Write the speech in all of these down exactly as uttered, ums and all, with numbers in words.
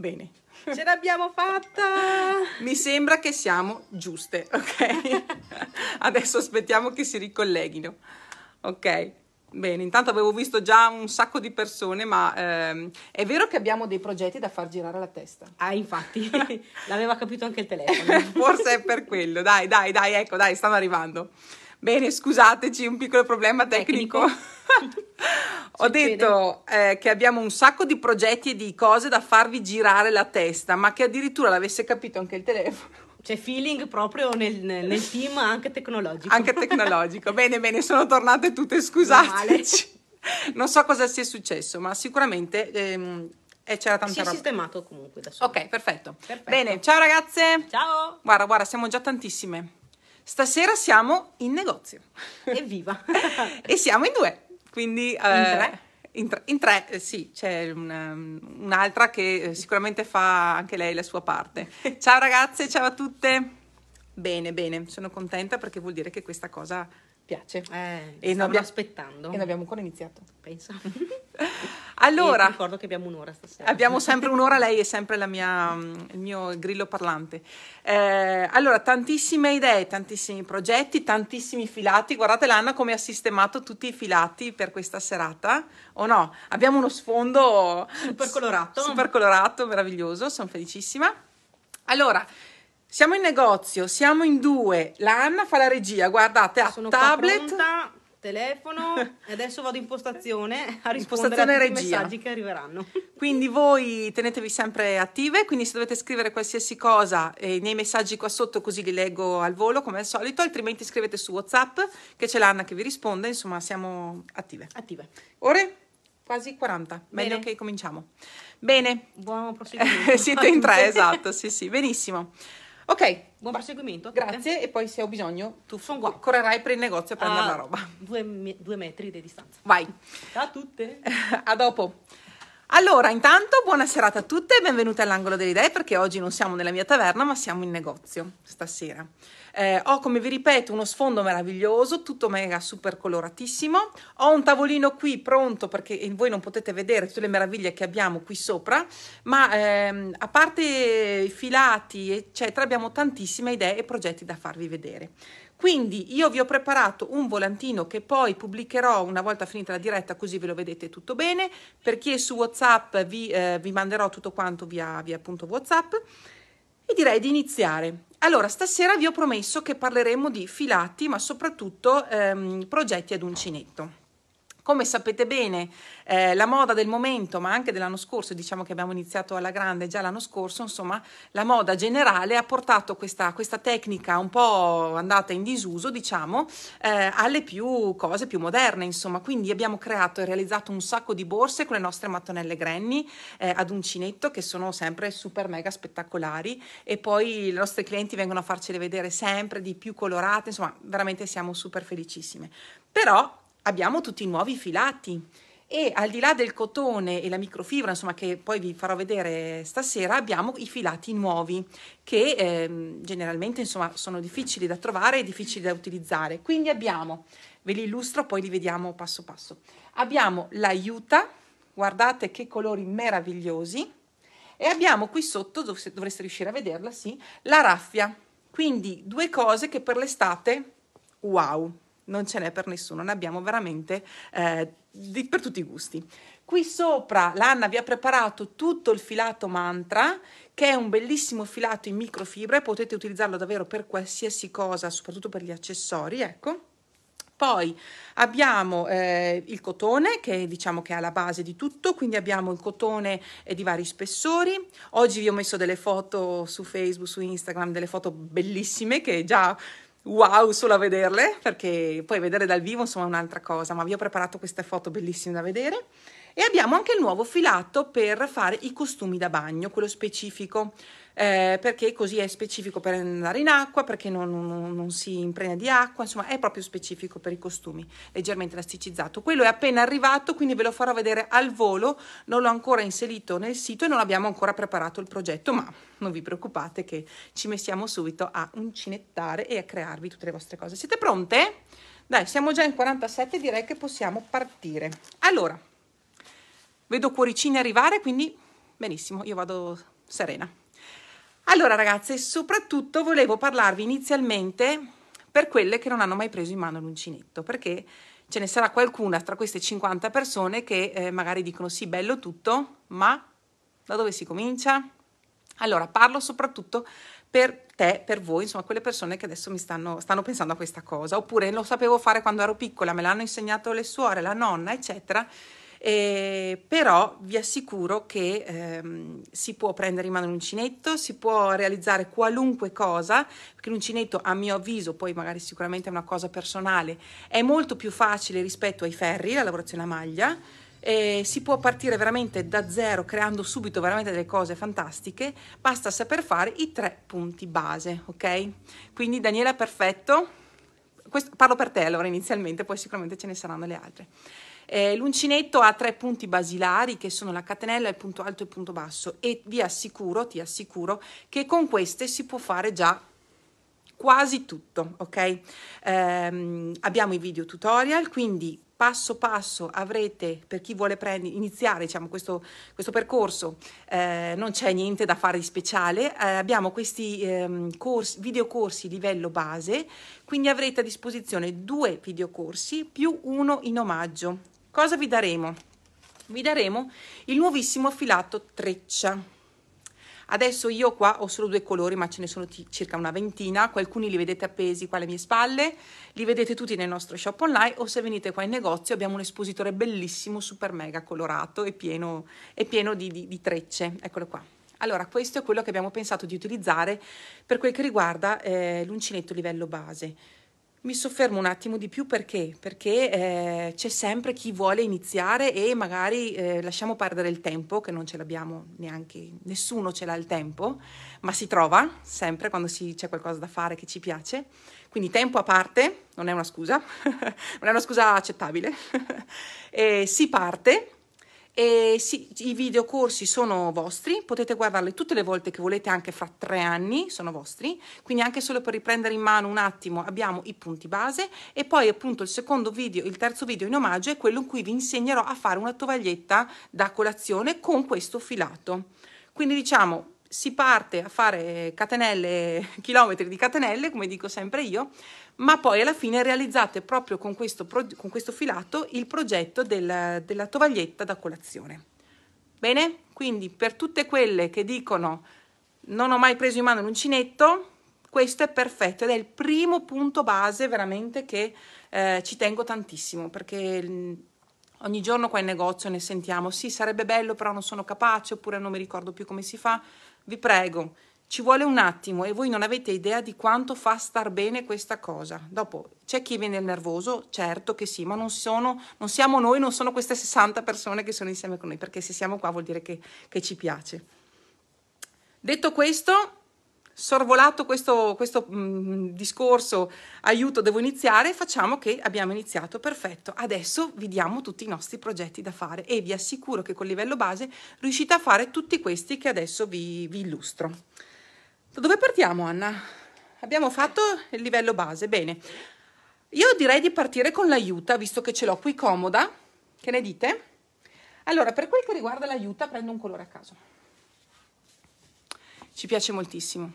Bene. Ce l'abbiamo fatta! Mi sembra che siamo giuste, ok? Adesso aspettiamo che si ricolleghino. Ok, bene, intanto avevo visto già un sacco di persone, ma ehm, è vero che abbiamo dei progetti da far girare la testa. Ah, infatti, l'aveva capito anche il telefono. Forse è per quello, dai, dai, dai, ecco, dai, stanno arrivando. Bene, scusateci, un piccolo problema tecnico. tecnico. Ho detto eh, che abbiamo un sacco di progetti e di cose da farvi girare la testa, ma che addirittura l'avesse capito anche il telefono. C'è feeling proprio nel, nel team, anche tecnologico. Anche tecnologico. Bene, bene, sono tornate tutte, scusateci. Non so cosa sia successo, ma sicuramente ehm, c'era tanta si roba. Si è sistemato comunque da solo. Ok, perfetto. perfetto. Bene, ciao ragazze. Ciao. Guarda, guarda, siamo già tantissime. Stasera siamo in negozio. Evviva. E siamo in due. Quindi... In eh, tre. In tre, in tre eh, sì, c'è un'altra un che sicuramente fa anche lei la sua parte. Ciao ragazze, ciao a tutte. Bene, bene, sono contenta perché vuol dire che questa cosa piace. Eh, e stavamo aspettando. E non abbiamo ancora iniziato. Penso. Allora. Io ricordo che abbiamo un'ora stasera. Abbiamo sempre un'ora, lei è sempre la mia, il mio grillo parlante. Eh, allora, tantissime idee, tantissimi progetti, tantissimi filati. Guardate l'Anna come ha sistemato tutti i filati per questa serata. O no? Abbiamo uno sfondo super colorato. Super colorato, meraviglioso, sono felicissima. Allora. Siamo in negozio, siamo in due, la Anna fa la regia, guardate, ha tablet, pronta, telefono, e adesso vado in impostazione a rispondere ai messaggi che arriveranno. Quindi voi tenetevi sempre attive, quindi se dovete scrivere qualsiasi cosa eh, nei messaggi qua sotto, così li leggo al volo come al solito, altrimenti scrivete su WhatsApp che c'è l'Anna che vi risponde, insomma siamo attive. Attive. Ore? Quasi quaranta, bene. Meglio che cominciamo. Bene. Buon proseguimento. Siete in tre, esatto, sì sì, benissimo. Ok, buon proseguimento. Grazie, e poi se ho bisogno tu correrai per il negozio a prendere la roba. Due, me due metri di distanza. Vai. Ciao a tutte. A dopo. Allora, intanto buona serata a tutte e benvenute all'Angolo delle Idee, perché oggi non siamo nella mia taverna ma siamo in negozio stasera. Eh, ho, come vi ripeto, uno sfondo meraviglioso, tutto mega super coloratissimo. Ho un tavolino qui pronto perché voi non potete vedere tutte le meraviglie che abbiamo qui sopra, ma ehm, a parte i filati eccetera abbiamo tantissime idee e progetti da farvi vedere. Quindi io vi ho preparato un volantino che poi pubblicherò una volta finita la diretta, così ve lo vedete tutto bene. Per chi è su WhatsApp vi, eh, vi manderò tutto quanto via, via appunto WhatsApp, e direi di iniziare. Allora, stasera vi ho promesso che parleremo di filati, ma soprattutto ehm, progetti ad uncinetto. Come sapete bene, eh, la moda del momento, ma anche dell'anno scorso, diciamo che abbiamo iniziato alla grande già l'anno scorso, insomma, la moda generale ha portato questa, questa tecnica un po' andata in disuso, diciamo, eh, alle più cose più moderne, insomma. Quindi abbiamo creato e realizzato un sacco di borse con le nostre mattonelle granny eh, ad uncinetto, che sono sempre super mega spettacolari, e poi i nostri clienti vengono a farcele vedere sempre di più colorate, insomma, veramente siamo super felicissime. Però abbiamo tutti i nuovi filati, e al di là del cotone e la microfibra, insomma, che poi vi farò vedere stasera, abbiamo i filati nuovi che eh, generalmente, insomma, sono difficili da trovare e difficili da utilizzare. Quindi abbiamo, ve li illustro, poi li vediamo passo passo. Abbiamo la juta, guardate che colori meravigliosi, e abbiamo qui sotto, dov- dovreste riuscire a vederla, sì, la raffia. Quindi due cose che per l'estate, wow! Non ce n'è per nessuno, ne abbiamo veramente eh, di, per tutti i gusti. Qui sopra l'Anna vi ha preparato tutto il filato mantra, che è un bellissimo filato in microfibra e potete utilizzarlo davvero per qualsiasi cosa, soprattutto per gli accessori, ecco. Poi abbiamo eh, il cotone, che diciamo che è alla base di tutto, quindi abbiamo il cotone di vari spessori. Oggi vi ho messo delle foto su Facebook, su Instagram, delle foto bellissime che già... wow, solo a vederle, perché poi vedere dal vivo insomma è un'altra cosa, ma vi ho preparato queste foto bellissime da vedere. E abbiamo anche il nuovo filato per fare i costumi da bagno, quello specifico, eh, perché così è specifico per andare in acqua, perché non, non, non si impregna di acqua, insomma è proprio specifico per i costumi, leggermente elasticizzato. Quello è appena arrivato, quindi ve lo farò vedere al volo, non l'ho ancora inserito nel sito e non abbiamo ancora preparato il progetto, ma non vi preoccupate che ci mettiamo subito a uncinettare e a crearvi tutte le vostre cose. Siete pronte? Dai, siamo già in quarantasette, direi che possiamo partire. Allora, vedo cuoricini arrivare, quindi benissimo, io vado serena. Allora ragazze, soprattutto volevo parlarvi inizialmente per quelle che non hanno mai preso in mano l'uncinetto, perché ce ne sarà qualcuna tra queste cinquanta persone che eh, magari dicono sì, bello tutto, ma da dove si comincia? Allora parlo soprattutto per te, per voi, insomma quelle persone che adesso mi stanno, stanno pensando a questa cosa, oppure lo sapevo fare quando ero piccola, me l'hanno insegnato le suore, la nonna, eccetera. Eh, però vi assicuro che ehm, si può prendere in mano l'uncinetto, si può realizzare qualunque cosa, perché l'uncinetto a mio avviso, poi magari sicuramente è una cosa personale, è molto più facile rispetto ai ferri, la lavorazione a maglia, eh, si può partire veramente da zero creando subito veramente delle cose fantastiche, basta saper fare i tre punti base, ok? Quindi Daniela, perfetto, questo, parlo per te allora inizialmente, poi sicuramente ce ne saranno le altre. Eh, l'uncinetto ha tre punti basilari che sono la catenella, il punto alto e il punto basso, e vi assicuro, ti assicuro che con queste si può fare già quasi tutto, ok? Eh, abbiamo i video tutorial, quindi passo passo avrete, per chi vuole prendi, iniziare diciamo, questo, questo percorso, eh, non c'è niente da fare di speciale, eh, abbiamo questi ehm, corsi, videocorsi livello base, quindi avrete a disposizione due videocorsi più uno in omaggio. Cosa vi daremo? Vi daremo il nuovissimo filato treccia. Adesso io qua ho solo due colori, ma ce ne sono circa una ventina, alcuni li vedete appesi qua alle mie spalle, li vedete tutti nel nostro shop online, o se venite qua in negozio abbiamo un espositore bellissimo, super mega colorato e pieno, e pieno di, di, di trecce, eccolo qua. Allora questo è quello che abbiamo pensato di utilizzare per quel che riguarda eh, l'uncinetto livello base. Mi soffermo un attimo di più perché, perché eh, c'è sempre chi vuole iniziare e magari eh, lasciamo perdere il tempo, che non ce l'abbiamo neanche, nessuno ce l'ha il tempo, ma si trova sempre quando si, c'è qualcosa da fare che ci piace. Quindi tempo a parte, non è una scusa, non è una scusa accettabile, e si parte. E sì, i videocorsi sono vostri, potete guardarli tutte le volte che volete, anche fra tre anni sono vostri, quindi anche solo per riprendere in mano un attimo abbiamo i punti base, e poi appunto il secondo video, il terzo video in omaggio è quello in cui vi insegnerò a fare una tovaglietta da colazione con questo filato. Quindi diciamo si parte a fare catenelle, chilometri di catenelle, come dico sempre io, ma poi alla fine realizzate proprio con questo, con questo filato il progetto del, della tovaglietta da colazione. Bene? Quindi per tutte quelle che dicono non ho mai preso in mano l'uncinetto, questo è perfetto ed è il primo punto base veramente che eh, ci tengo tantissimo, perché ogni giorno qua in negozio ne sentiamo, sì sarebbe bello però non sono capace, oppure non mi ricordo più come si fa. Vi prego, ci vuole un attimo e voi non avete idea di quanto fa star bene questa cosa. Dopo c'è chi viene nervoso, certo che sì, ma non, sono, non siamo noi, non sono queste sessanta persone che sono insieme con noi, perché se siamo qua vuol dire che, che ci piace. Detto questo, sorvolato questo, questo mh, discorso, aiuto, devo iniziare, facciamo che abbiamo iniziato, perfetto. Adesso vi diamo tutti i nostri progetti da fare e vi assicuro che col livello base riuscite a fare tutti questi che adesso vi, vi illustro. Da dove partiamo, Anna? Abbiamo fatto il livello base, bene. Io direi di partire con l'aiuta, visto che ce l'ho qui comoda. Che ne dite? Allora, per quel che riguarda l'aiuta, prendo un colore a caso. Ci piace moltissimo.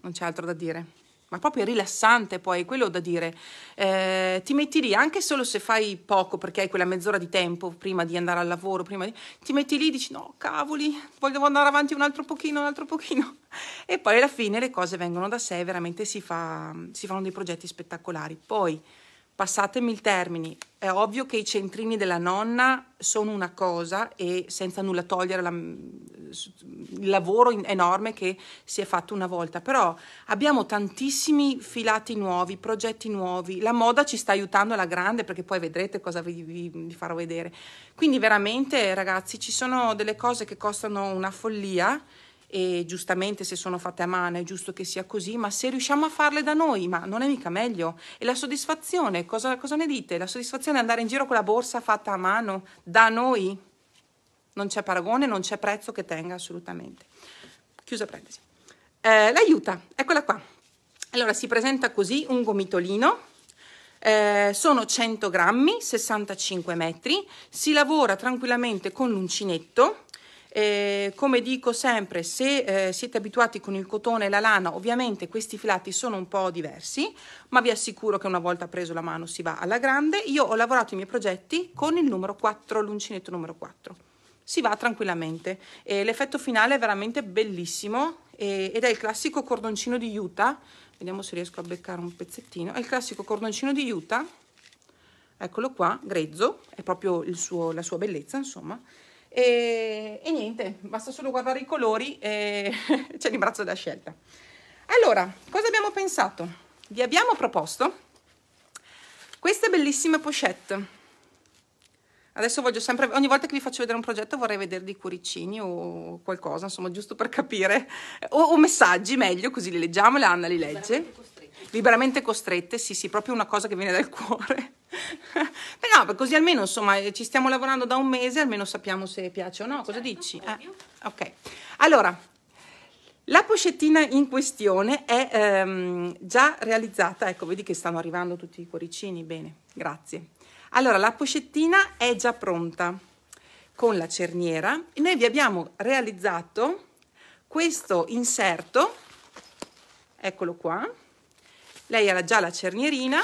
Non c'è altro da dire, ma proprio è rilassante, poi quello da dire, eh, ti metti lì anche solo se fai poco perché hai quella mezz'ora di tempo prima di andare al lavoro, prima di... ti metti lì e dici no cavoli, voglio andare avanti un altro pochino, un altro pochino, e poi alla fine le cose vengono da sé, veramente si, fa, si fanno dei progetti spettacolari. Poi passatemi il termine, è ovvio che i centrini della nonna sono una cosa, e senza nulla togliere la, il lavoro enorme che si è fatto una volta, però abbiamo tantissimi filati nuovi, progetti nuovi, la moda ci sta aiutando alla grande, perché poi vedrete cosa vi, vi, vi farò vedere. Quindi veramente ragazzi ci sono delle cose che costano una follia, e giustamente se sono fatte a mano è giusto che sia così, ma se riusciamo a farle da noi, ma non è mica meglio? E la soddisfazione, cosa, cosa ne dite? La soddisfazione è andare in giro con la borsa fatta a mano, da noi? Non c'è paragone, non c'è prezzo che tenga assolutamente. Chiusa parentesi. Eh, l'aiuta, eccola qua. Allora si presenta così, un gomitolino, eh, sono cento grammi, sessantacinque metri, si lavora tranquillamente con l'uncinetto. Eh, come dico sempre, se eh, siete abituati con il cotone e la lana, ovviamente questi filati sono un po' diversi, ma vi assicuro che una volta preso la mano si va alla grande. Io ho lavorato i miei progetti con il numero quattro, l'uncinetto numero quattro. Si va tranquillamente e l'effetto finale è veramente bellissimo e, ed è il classico cordoncino di juta. Vediamo se riesco a beccare un pezzettino. È il classico cordoncino di juta, eccolo qua, grezzo, è proprio il suo, la sua bellezza, insomma. E, e niente, basta solo guardare i colori e c'è l'imbarazzo della scelta. Allora, cosa abbiamo pensato? Vi abbiamo proposto queste bellissime pochette. Adesso voglio sempre, ogni volta che vi faccio vedere un progetto vorrei vedervi i cuoricini o qualcosa, insomma, giusto per capire, o, o messaggi, meglio, così li leggiamo, la Anna li legge. Liberamente costrette, sì sì, proprio una cosa che viene dal cuore. Beh, no, così almeno, insomma, ci stiamo lavorando da un mese, almeno sappiamo se piace o no. Cosa certo, dici? Eh, ok, allora, la pochettina in questione è ehm, già realizzata, ecco, vedi che stanno arrivando tutti i cuoricini, bene, grazie. Allora, la pochettina è già pronta con la cerniera e noi vi abbiamo realizzato questo inserto, eccolo qua. Lei ha già la cernierina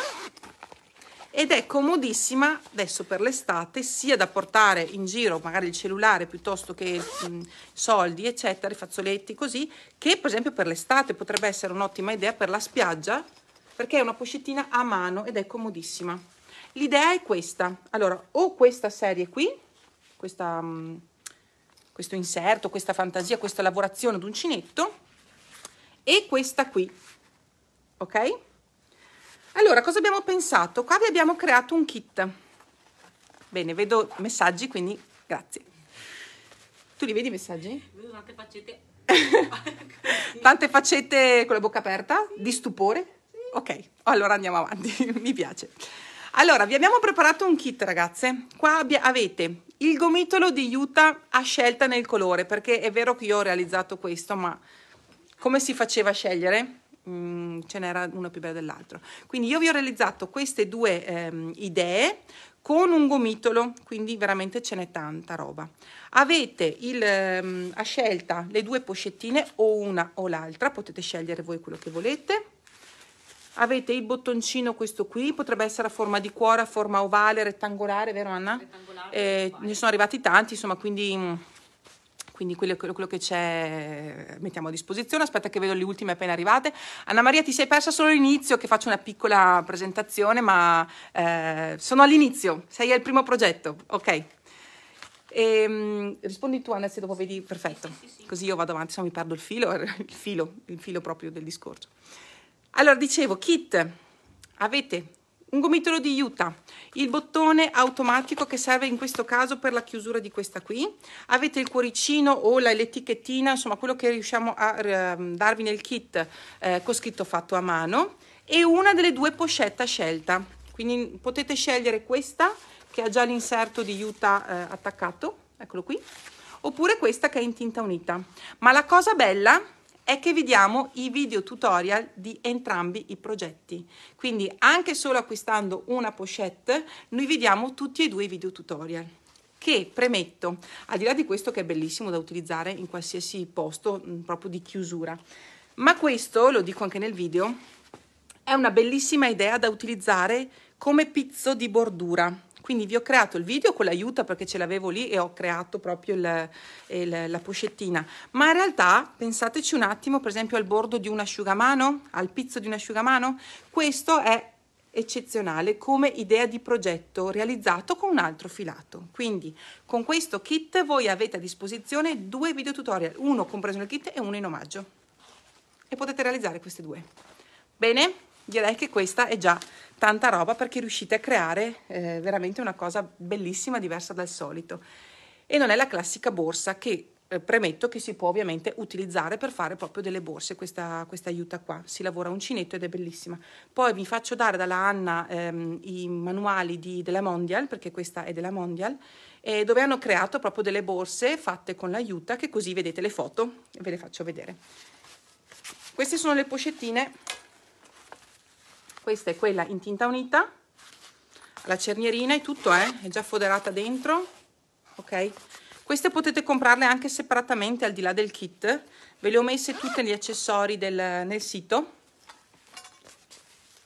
ed è comodissima adesso per l'estate, sia da portare in giro magari il cellulare piuttosto che mh, soldi, eccetera, i fazzoletti così, che per esempio per l'estate potrebbe essere un'ottima idea per la spiaggia, perché è una pochettina a mano ed è comodissima. L'idea è questa. Allora, o questa serie qui, questa, mh, questo inserto, questa fantasia, questa lavorazione d'uncinetto, e questa qui, ok? Allora, cosa abbiamo pensato? Qua vi abbiamo creato un kit. Bene, vedo messaggi, quindi grazie. Tu li vedi i messaggi? Vedo tante faccette. Tante faccette con la bocca aperta? Sì. Di stupore? Sì. Ok, allora andiamo avanti, mi piace. Allora, vi abbiamo preparato un kit, ragazze. Qua avete il gomitolo di juta a scelta nel colore, perché è vero che io ho realizzato questo, ma come si faceva a scegliere? Mm, ce n'era una più bella dell'altra, quindi io vi ho realizzato queste due ehm, idee con un gomitolo, quindi veramente ce n'è tanta roba. Avete il, ehm, a scelta le due pochettine, o una o l'altra, potete scegliere voi quello che volete. Avete il bottoncino, questo qui potrebbe essere a forma di cuore, a forma ovale, rettangolare, vero Anna? Rettangolare, eh, ne sono arrivati tanti, insomma, quindi quindi quello, quello che c'è mettiamo a disposizione. Aspetta che vedo le ultime appena arrivate. Anna Maria, ti sei persa solo l'inizio, che faccio una piccola presentazione, ma eh, sono all'inizio, sei al primo progetto, ok? E, rispondi tu Anna se dopo vedi, perfetto, sì, sì, sì. Così io vado avanti, se no mi perdo il filo, il filo, il filo proprio del discorso. Allora, dicevo, kit, avete un gomitolo di juta, il bottone automatico che serve in questo caso per la chiusura di questa qui, avete il cuoricino o l'etichettina, insomma quello che riusciamo a uh, darvi nel kit eh, con scritto fatto a mano, e una delle due pochette scelta, quindi potete scegliere questa che ha già l'inserto di juta eh, attaccato, eccolo qui, oppure questa che è in tinta unita. Ma la cosa bella è che vi diamo i video tutorial di entrambi i progetti, quindi anche solo acquistando una pochette noi vi diamo tutti e due i video tutorial, che premetto, al di là di questo che è bellissimo da utilizzare in qualsiasi posto proprio di chiusura, ma questo, lo dico anche nel video, è una bellissima idea da utilizzare come pizzo di bordura. Quindi vi ho creato il video con l'aiuto perché ce l'avevo lì e ho creato proprio il, il, la pochettina. Ma in realtà pensateci un attimo, per esempio al bordo di un asciugamano, al pizzo di un asciugamano. Questo è eccezionale come idea di progetto realizzato con un altro filato. Quindi con questo kit voi avete a disposizione due video tutorial, uno compreso nel kit e uno in omaggio. E potete realizzare queste due. Bene? Direi che questa è già tanta roba, perché riuscite a creare eh, veramente una cosa bellissima, diversa dal solito, e non è la classica borsa che eh, premetto che si può ovviamente utilizzare per fare proprio delle borse. Questa, questa aiuta qua, si lavora uncinetto ed è bellissima. Poi vi faccio dare dalla Anna ehm, i manuali di, della Mondial, perché questa è della Mondial, eh, dove hanno creato proprio delle borse fatte con l'aiuta, che così vedete le foto, ve le faccio vedere. Queste sono le pochettine. Questa è quella in tinta unita, la cernierina e tutto, eh? È già foderata dentro, ok? Queste potete comprarle anche separatamente al di là del kit, ve le ho messe tutte gli accessori del, nel sito,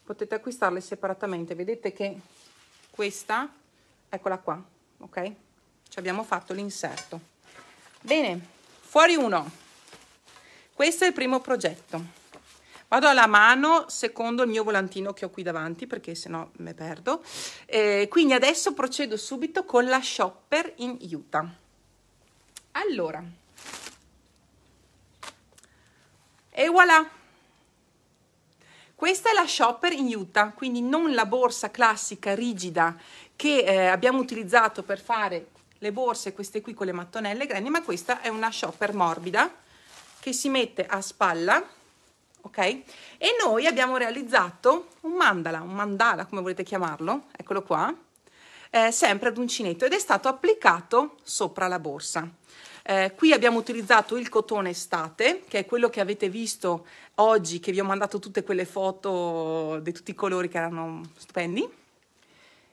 potete acquistarle separatamente. Vedete che questa, eccola qua, ok? Ci abbiamo fatto l'inserto. Bene, fuori uno. Questo è il primo progetto. Vado alla mano secondo il mio volantino che ho qui davanti, perché sennò me perdo. Eh, quindi adesso procedo subito con la shopper in Utah. Allora, e voilà! Questa è la shopper in Utah, quindi non la borsa classica rigida che eh, abbiamo utilizzato per fare le borse, queste qui con le mattonelle grandi, ma questa è una shopper morbida che si mette a spalla. Ok? E noi abbiamo realizzato un mandala, un mandala come volete chiamarlo, eccolo qua, eh, sempre ad uncinetto, ed è stato applicato sopra la borsa. Eh, qui abbiamo utilizzato il cotone estate, che è quello che avete visto oggi, che vi ho mandato tutte quelle foto di tutti i colori che erano stupendi,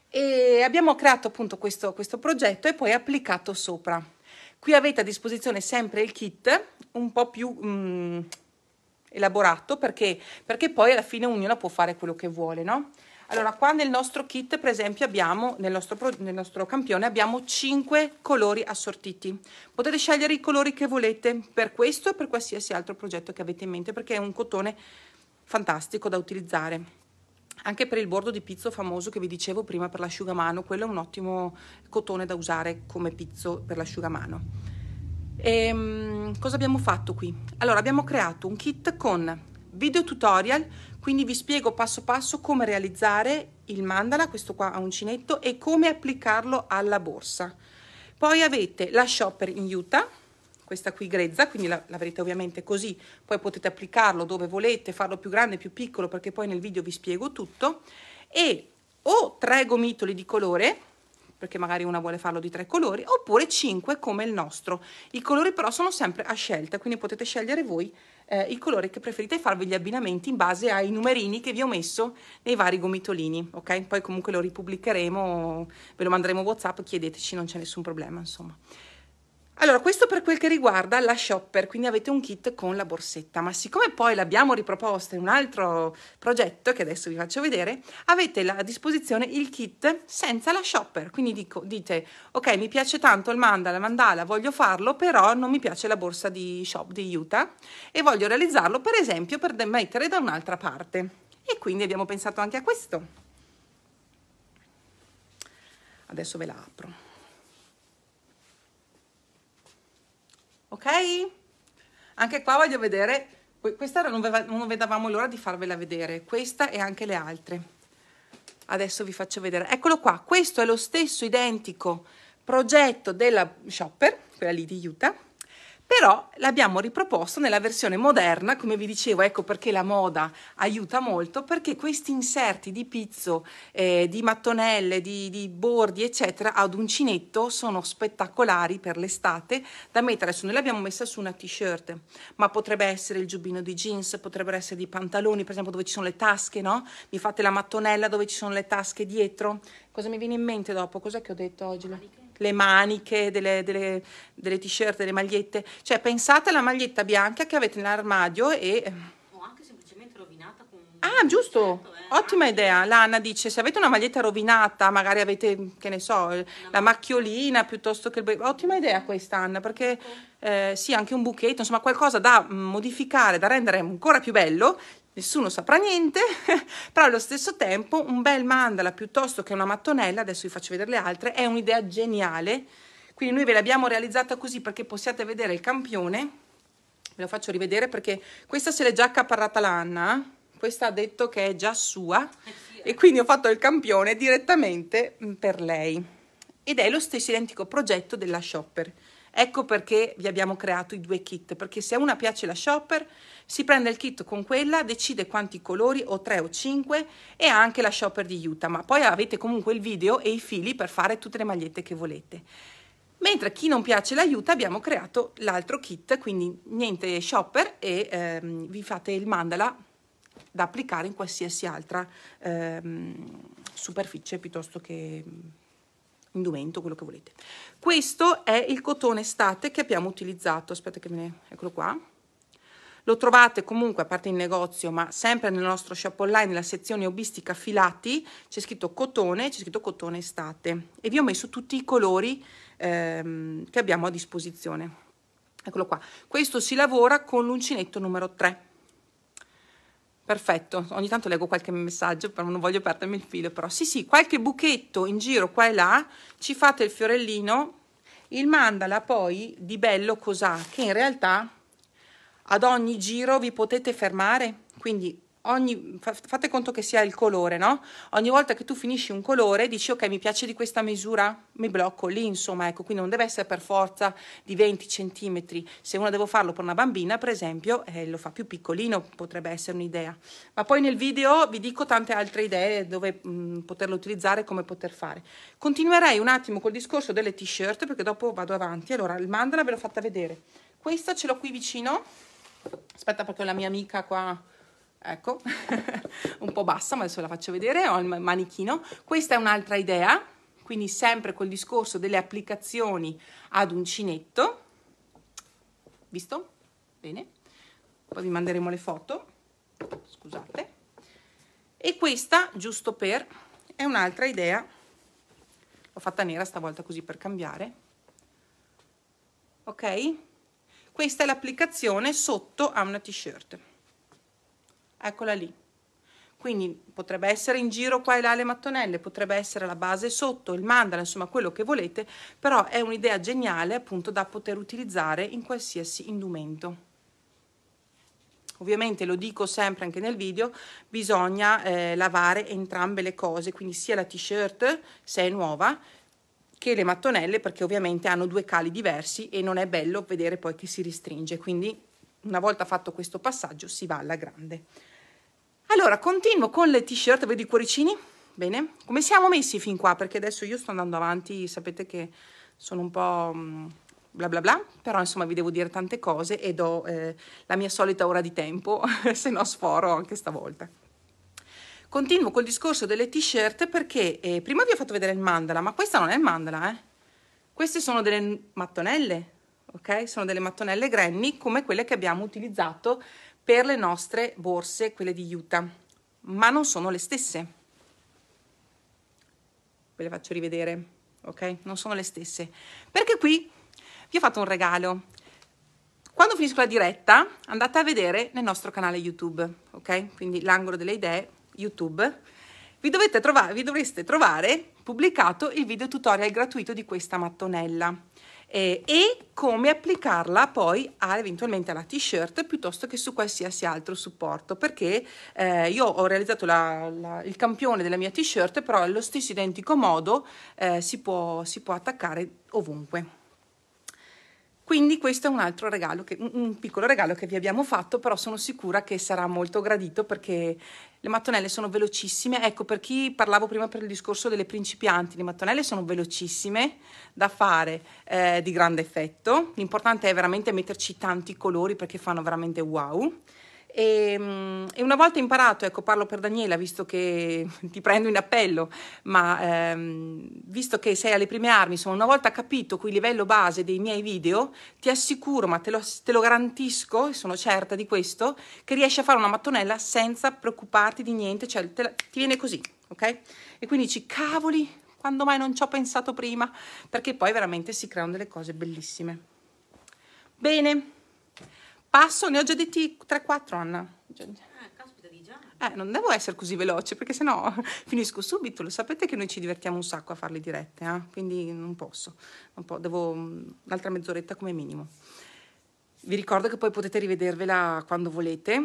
e abbiamo creato appunto questo, questo progetto e poi applicato sopra. Qui avete a disposizione sempre il kit, un po' più... Mh, elaborato, perché perché poi alla fine ognuno può fare quello che vuole, no? Allora, qua nel nostro kit, per esempio, abbiamo nel nostro, nel nostro campione abbiamo cinque colori assortiti. Potete scegliere i colori che volete per questo e per qualsiasi altro progetto che avete in mente, perché è un cotone fantastico da utilizzare. Anche per il bordo di pizzo famoso che vi dicevo prima per l'asciugamano, quello è un ottimo cotone da usare come pizzo per l'asciugamano. E cosa abbiamo fatto qui? Allora, abbiamo creato un kit con video tutorial, quindi vi spiego passo passo come realizzare il mandala, questo qua a uncinetto, e come applicarlo alla borsa. Poi avete la shopper in Utah, questa qui grezza, quindi la, la avrete ovviamente così, poi potete applicarlo dove volete, farlo più grande, più piccolo, perché poi nel video vi spiego tutto, e o tre gomitoli di colore, perché magari una vuole farlo di tre colori, oppure cinque come il nostro. I colori però sono sempre a scelta, quindi potete scegliere voi eh, il colore che preferite e farvi gli abbinamenti in base ai numerini che vi ho messo nei vari gomitolini, ok? Poi comunque lo ripubblicheremo, ve lo manderemo WhatsApp, chiedeteci, non c'è nessun problema, insomma. Allora, questo per quel che riguarda la shopper, quindi avete un kit con la borsetta, ma siccome poi l'abbiamo riproposta in un altro progetto che adesso vi faccio vedere, avete a disposizione il kit senza la shopper, quindi dico, dite, ok, mi piace tanto il mandala, mandala, voglio farlo, però non mi piace la borsa di shop di Utah e voglio realizzarlo, per esempio, per mettere da un'altra parte. E quindi abbiamo pensato anche a questo. Adesso ve la apro. Ok? Anche qua voglio vedere, questa non vedevamo l'ora di farvela vedere, questa e anche le altre. Adesso vi faccio vedere, eccolo qua, questo è lo stesso identico progetto della shopper, quella lì di Utah, però l'abbiamo riproposto nella versione moderna, come vi dicevo, ecco perché la moda aiuta molto, perché questi inserti di pizzo, eh, di mattonelle, di, di bordi, eccetera, ad uncinetto sono spettacolari per l'estate da mettere. Adesso noi l'abbiamo messa su una t-shirt, ma potrebbe essere il giubbino di jeans, potrebbero essere dei pantaloni, per esempio, dove ci sono le tasche, no? Mi fate la mattonella dove ci sono le tasche dietro. Cosa mi viene in mente dopo? Cos'è che ho detto oggi? Le maniche delle, delle, delle t-shirt, delle magliette, cioè pensate alla maglietta bianca che avete nell'armadio e o anche semplicemente rovinata con ah giusto certo, eh. Ottima idea. L'Anna dice, se avete una maglietta rovinata, magari avete, che ne so, una la macchiolina piuttosto che il... ottima idea questa, Anna, perché eh, sì, anche un buchetto, insomma qualcosa da modificare, da rendere ancora più bello. Nessuno saprà niente, però allo stesso tempo un bel mandala piuttosto che una mattonella, adesso vi faccio vedere le altre, è un'idea geniale. Quindi noi ve l'abbiamo realizzata così perché possiate vedere il campione, ve lo faccio rivedere perché questa se l'è già accaparrata l'Anna, questa ha detto che è già sua e quindi ho fatto il campione direttamente per lei. Ed è lo stesso identico progetto della shopper. Ecco perché vi abbiamo creato i due kit, perché se a una piace la shopper si prende il kit con quella, decide quanti colori, o tre o cinque, e anche la shopper di Utah, ma poi avete comunque il video e i fili per fare tutte le magliette che volete. Mentre chi non piace la Utah abbiamo creato l'altro kit, quindi niente shopper e ehm, vi fate il mandala da applicare in qualsiasi altra ehm, superficie piuttosto che indumento, quello che volete. Questo è il cotone estate che abbiamo utilizzato, aspetta che me ne... eccolo qua. Lo trovate comunque, a parte in negozio, ma sempre nel nostro shop online, nella sezione Hobbystica Filati, c'è scritto cotone, c'è scritto cotone estate. E vi ho messo tutti i colori ehm, che abbiamo a disposizione. Eccolo qua. Questo si lavora con l'uncinetto numero tre. Perfetto. Ogni tanto leggo qualche messaggio, però non voglio perdermi il filo. Però sì, sì, qualche buchetto in giro qua e là, ci fate il fiorellino. Il mandala poi di bello cos'ha? Che in realtà... ad ogni giro vi potete fermare, quindi ogni, fate conto che sia il colore, no? Ogni volta che tu finisci un colore dici ok, mi piace di questa misura, mi blocco lì, insomma, ecco, quindi non deve essere per forza di venti centimetri, se uno devo farlo per una bambina per esempio, eh, lo fa più piccolino, potrebbe essere un'idea, ma poi nel video vi dico tante altre idee dove mh, poterlo utilizzare, come poter fare. Continuerei un attimo col discorso delle t-shirt perché dopo vado avanti. Allora, il mandala ve l'ho fatta vedere, questa ce l'ho qui vicino. Aspetta perché ho la mia amica qua, ecco, un po' bassa, ma adesso la faccio vedere, ho il manichino. Questa è un'altra idea, quindi sempre col discorso delle applicazioni ad uncinetto, visto? Bene, poi vi manderemo le foto, scusate. E questa, giusto per, è un'altra idea, l'ho fatta nera stavolta così per cambiare, ok? Questa è l'applicazione sotto a una t-shirt, eccola lì, quindi potrebbe essere in giro qua e là le mattonelle, potrebbe essere la base sotto, il mandala, insomma quello che volete, però è un'idea geniale appunto da poter utilizzare in qualsiasi indumento. Ovviamente lo dico sempre anche nel video, bisogna eh, lavare entrambe le cose, quindi sia la t-shirt se è nuova, che le mattonelle, perché ovviamente hanno due cali diversi e non è bello vedere poi che si ristringe, quindi una volta fatto questo passaggio si va alla grande. Allora continuo con le t-shirt, vedo i cuoricini, bene, come siamo messi fin qua, perché adesso io sto andando avanti, sapete che sono un po' bla bla bla, però insomma vi devo dire tante cose e do eh, la mia solita ora di tempo, se no sforo anche stavolta. Continuo col discorso delle t-shirt perché eh, prima vi ho fatto vedere il mandala, ma questa non è il mandala, eh? Queste sono delle mattonelle, ok? Sono delle mattonelle granny come quelle che abbiamo utilizzato per le nostre borse, quelle di Utah, ma non sono le stesse. Ve le faccio rivedere, ok? Non sono le stesse, perché qui vi ho fatto un regalo. Quando finisco la diretta andate a vedere nel nostro canale YouTube, ok? Quindi l'angolo delle idee, YouTube, vi, dovete trovare, vi dovreste trovare pubblicato il video tutorial gratuito di questa mattonella eh, e come applicarla poi a, eventualmente alla t-shirt piuttosto che su qualsiasi altro supporto, perché eh, io ho realizzato la, la, il campione della mia t-shirt, però allo stesso identico modo eh, si, può, si può attaccare ovunque. Quindi questo è un altro regalo, che, un piccolo regalo che vi abbiamo fatto, però sono sicura che sarà molto gradito perché le mattonelle sono velocissime. Ecco, per chi parlavo prima per il discorso delle principianti, le mattonelle sono velocissime da fare, eh, di grande effetto. L'importante è veramente metterci tanti colori perché fanno veramente wow. E, e una volta imparato, ecco parlo per Daniela visto che ti prendo in appello, ma ehm, visto che sei alle prime armi, insomma, una volta capito qui il livello base dei miei video, ti assicuro, ma te lo, te lo garantisco e sono certa di questo, che riesci a fare una mattonella senza preoccuparti di niente, cioè te la, ti viene così, ok? E quindi dici, cavoli, quando mai non ci ho pensato prima, perché poi veramente si creano delle cose bellissime. Bene. Passo, ne ho già detti tre quattro, Anna. Eh, caspita di già. Eh, non devo essere così veloce, perché sennò finisco subito. Lo sapete che noi ci divertiamo un sacco a farle dirette, eh? Quindi non posso. Non po devo un'altra mezz'oretta come minimo. Vi ricordo che poi potete rivedervela quando volete.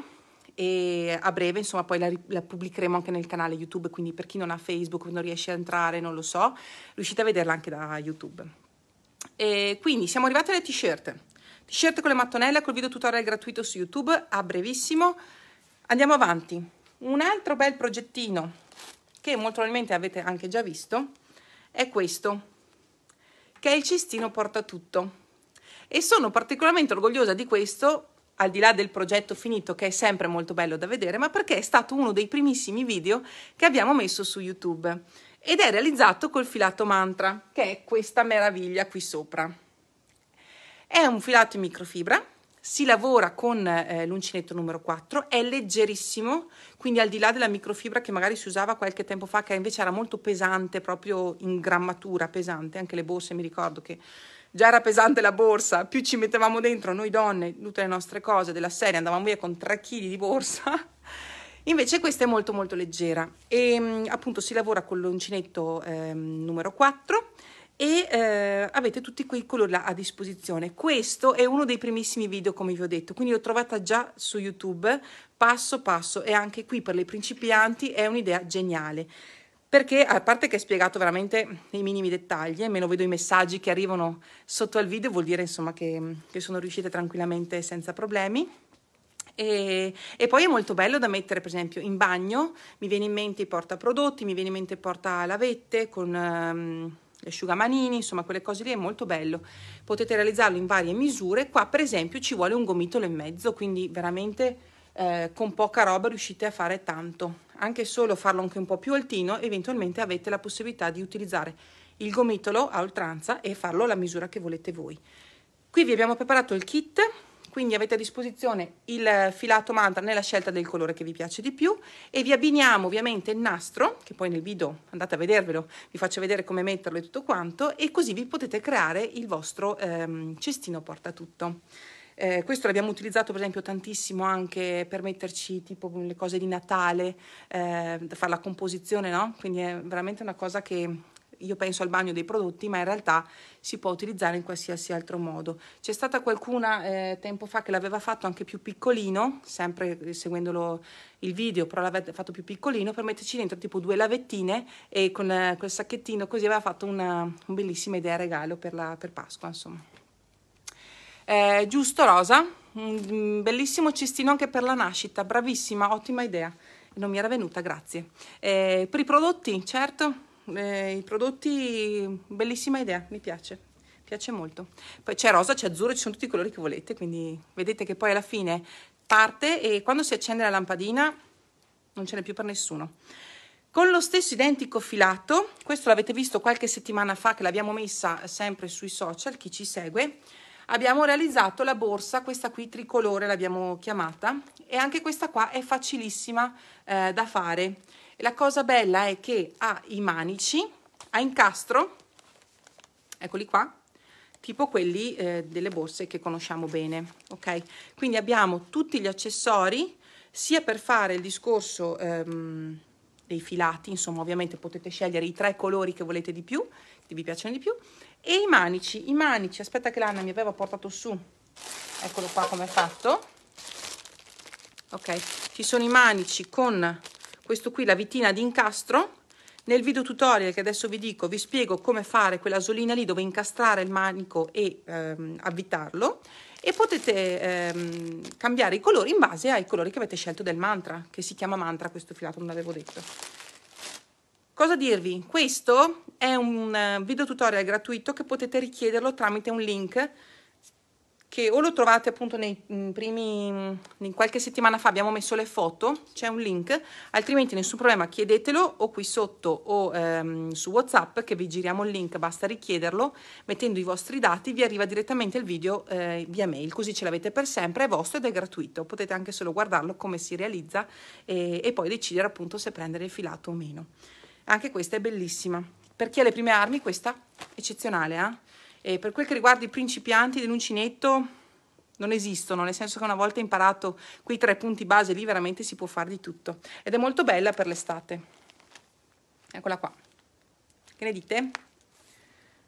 E a breve, insomma, poi la, la pubblicheremo anche nel canale YouTube. Quindi per chi non ha Facebook, non riesce a entrare, non lo so, riuscite a vederla anche da YouTube. E quindi siamo arrivati alle t-shirt. T-shirt con le mattonelle, col video tutorial gratuito su YouTube, a brevissimo. Andiamo avanti. Un altro bel progettino, che molto probabilmente avete anche già visto, è questo, che è il cestino portatutto. E sono particolarmente orgogliosa di questo, al di là del progetto finito, che è sempre molto bello da vedere, ma perché è stato uno dei primissimi video che abbiamo messo su YouTube. ed è realizzato col filato mantra, che è questa meraviglia qui sopra. È un filato in microfibra, si lavora con eh, l'uncinetto numero quattro, è leggerissimo, quindi al di là della microfibra che magari si usava qualche tempo fa, che invece era molto pesante, proprio in grammatura pesante, anche le borse, mi ricordo che già era pesante la borsa, più ci mettevamo dentro noi donne tutte le nostre cose della serie, andavamo via con tre chili di borsa. Invece questa è molto molto leggera e appunto si lavora con l'uncinetto eh, numero quattro e eh, avete tutti quei colori là a disposizione. Questo è uno dei primissimi video, come vi ho detto, quindi l'ho trovata già su YouTube passo passo, e anche qui per le principianti è un'idea geniale, perché a parte che è spiegato veramente nei minimi dettagli, almeno vedo i messaggi che arrivano sotto al video, vuol dire insomma che, che sono riuscite tranquillamente senza problemi. E, e poi è molto bello da mettere per esempio in bagno, mi viene in mente i portaprodotti, mi viene in mente il portalavette con um, gli asciugamanini, insomma quelle cose lì, è molto bello, potete realizzarlo in varie misure. Qua per esempio ci vuole un gomitolo e mezzo, quindi veramente eh, con poca roba riuscite a fare tanto, anche solo farlo anche un po' più altino, eventualmente avete la possibilità di utilizzare il gomitolo a oltranza e farlo alla misura che volete voi. Qui vi abbiamo preparato il kit, quindi avete a disposizione il filato mantra nella scelta del colore che vi piace di più, e vi abbiniamo ovviamente il nastro, che poi nel video andate a vedervelo, vi faccio vedere come metterlo e tutto quanto, e così vi potete creare il vostro ehm, cestino portatutto. Eh, questo l'abbiamo utilizzato per esempio tantissimo anche per metterci tipo le cose di Natale, eh, fare la composizione, no? Quindi è veramente una cosa che... Io penso al bagno dei prodotti, ma in realtà si può utilizzare in qualsiasi altro modo. C'è stata qualcuna eh, tempo fa che l'aveva fatto anche più piccolino, sempre seguendolo il video, però l'aveva fatto più piccolino per metterci dentro tipo due lavettine, e con eh, quel sacchettino così aveva fatto una, una bellissima idea regalo per, la, per Pasqua, insomma. Eh, giusto Rosa, un bellissimo cestino anche per la nascita, bravissima, ottima idea, non mi era venuta, grazie. Eh, per i prodotti, certo. Eh, i prodotti, bellissima idea, mi piace, piace molto. Poi c'è rosa, c'è azzurro, ci sono tutti i colori che volete, quindi vedete che poi alla fine parte, e quando si accende la lampadina non ce n'è più per nessuno. Con lo stesso identico filato, questo l'avete visto qualche settimana fa che l'abbiamo messa sempre sui social, chi ci segue, abbiamo realizzato la borsa, questa qui tricolore l'abbiamo chiamata, e anche questa qua è facilissima eh, da fare. La cosa bella è che ha i manici a incastro, eccoli qua, tipo quelli eh, delle borse che conosciamo bene, ok? Quindi abbiamo tutti gli accessori, sia per fare il discorso ehm, dei filati, insomma ovviamente potete scegliere i tre colori che volete di più, che vi piacciono di più, e i manici, i manici, aspetta che l'Anna mi aveva portato su, eccolo qua come è fatto, ok? Ci sono i manici con... questo qui, la vitina di incastro. Nel video tutorial che adesso vi dico vi spiego come fare quella solina lì dove incastrare il manico e ehm, avvitarlo, e potete ehm, cambiare i colori in base ai colori che avete scelto del mantra, che si chiama mantra questo filato, non l'avevo detto. Cosa dirvi? Questo è un video tutorial gratuito che potete richiederlo tramite un link che o lo trovate appunto nei primi, in qualche settimana fa abbiamo messo le foto, c'è un link, altrimenti nessun problema, chiedetelo o qui sotto o ehm, su WhatsApp, che vi giriamo il link, basta richiederlo, mettendo i vostri dati vi arriva direttamente il video eh, via mail, così ce l'avete per sempre, è vostro ed è gratuito, potete anche solo guardarlo come si realizza e, e poi decidere appunto se prendere il filato o meno. Anche questa è bellissima, per chi ha le prime armi questa è eccezionale, eh? E per quel che riguarda i principianti dell'uncinetto non esistono, nel senso che una volta imparato quei tre punti base lì veramente si può fare di tutto, ed è molto bella per l'estate. Eccola qua, che ne dite?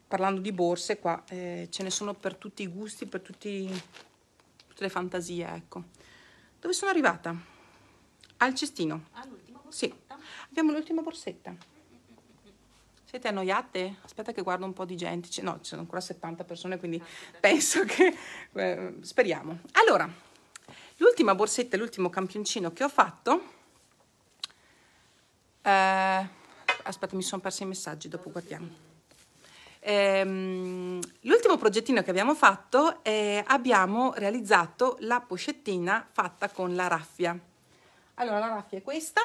Parlando di borse qua eh, ce ne sono per tutti i gusti, per tutti, tutte le fantasie, ecco. Dove sono arrivata? Al cestino. All'ultima borsetta? Sì, abbiamo l'ultima borsetta. Siete annoiate? Aspetta che guardo un po' di gente. No, ci sono ancora settanta persone, quindi penso che... Eh, speriamo. Allora, l'ultima borsetta, l'ultimo campioncino che ho fatto... Eh, aspetta, mi sono persa i messaggi, dopo guardiamo. Eh, l'ultimo progettino che abbiamo fatto è... abbiamo realizzato la pochettina fatta con la raffia. Allora, la raffia è questa.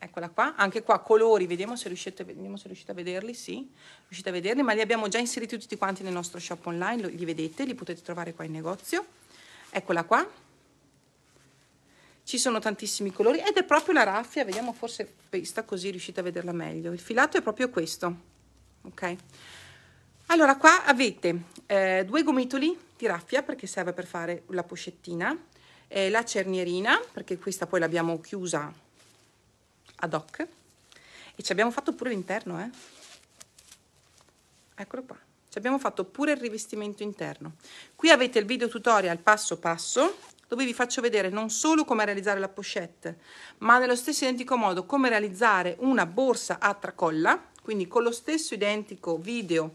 Eccola qua, anche qua colori, vediamo se riuscite, vediamo se riuscite a vederli, sì, riuscite a vederli, ma li abbiamo già inseriti tutti quanti nel nostro shop online, li vedete, li potete trovare qua in negozio. Eccola qua, ci sono tantissimi colori ed è proprio la raffia, vediamo forse questa così riuscite a vederla meglio, il filato è proprio questo, ok? Allora qua avete eh, due gomitoli di raffia perché serve per fare la pochettina, eh, la cernierina perché questa poi l'abbiamo chiusa ad hoc e ci abbiamo fatto pure l'interno, eh? Eccolo qua, ci abbiamo fatto pure il rivestimento interno. Qui avete il video tutorial passo passo dove vi faccio vedere non solo come realizzare la pochette ma nello stesso identico modo come realizzare una borsa a tracolla, quindi con lo stesso identico video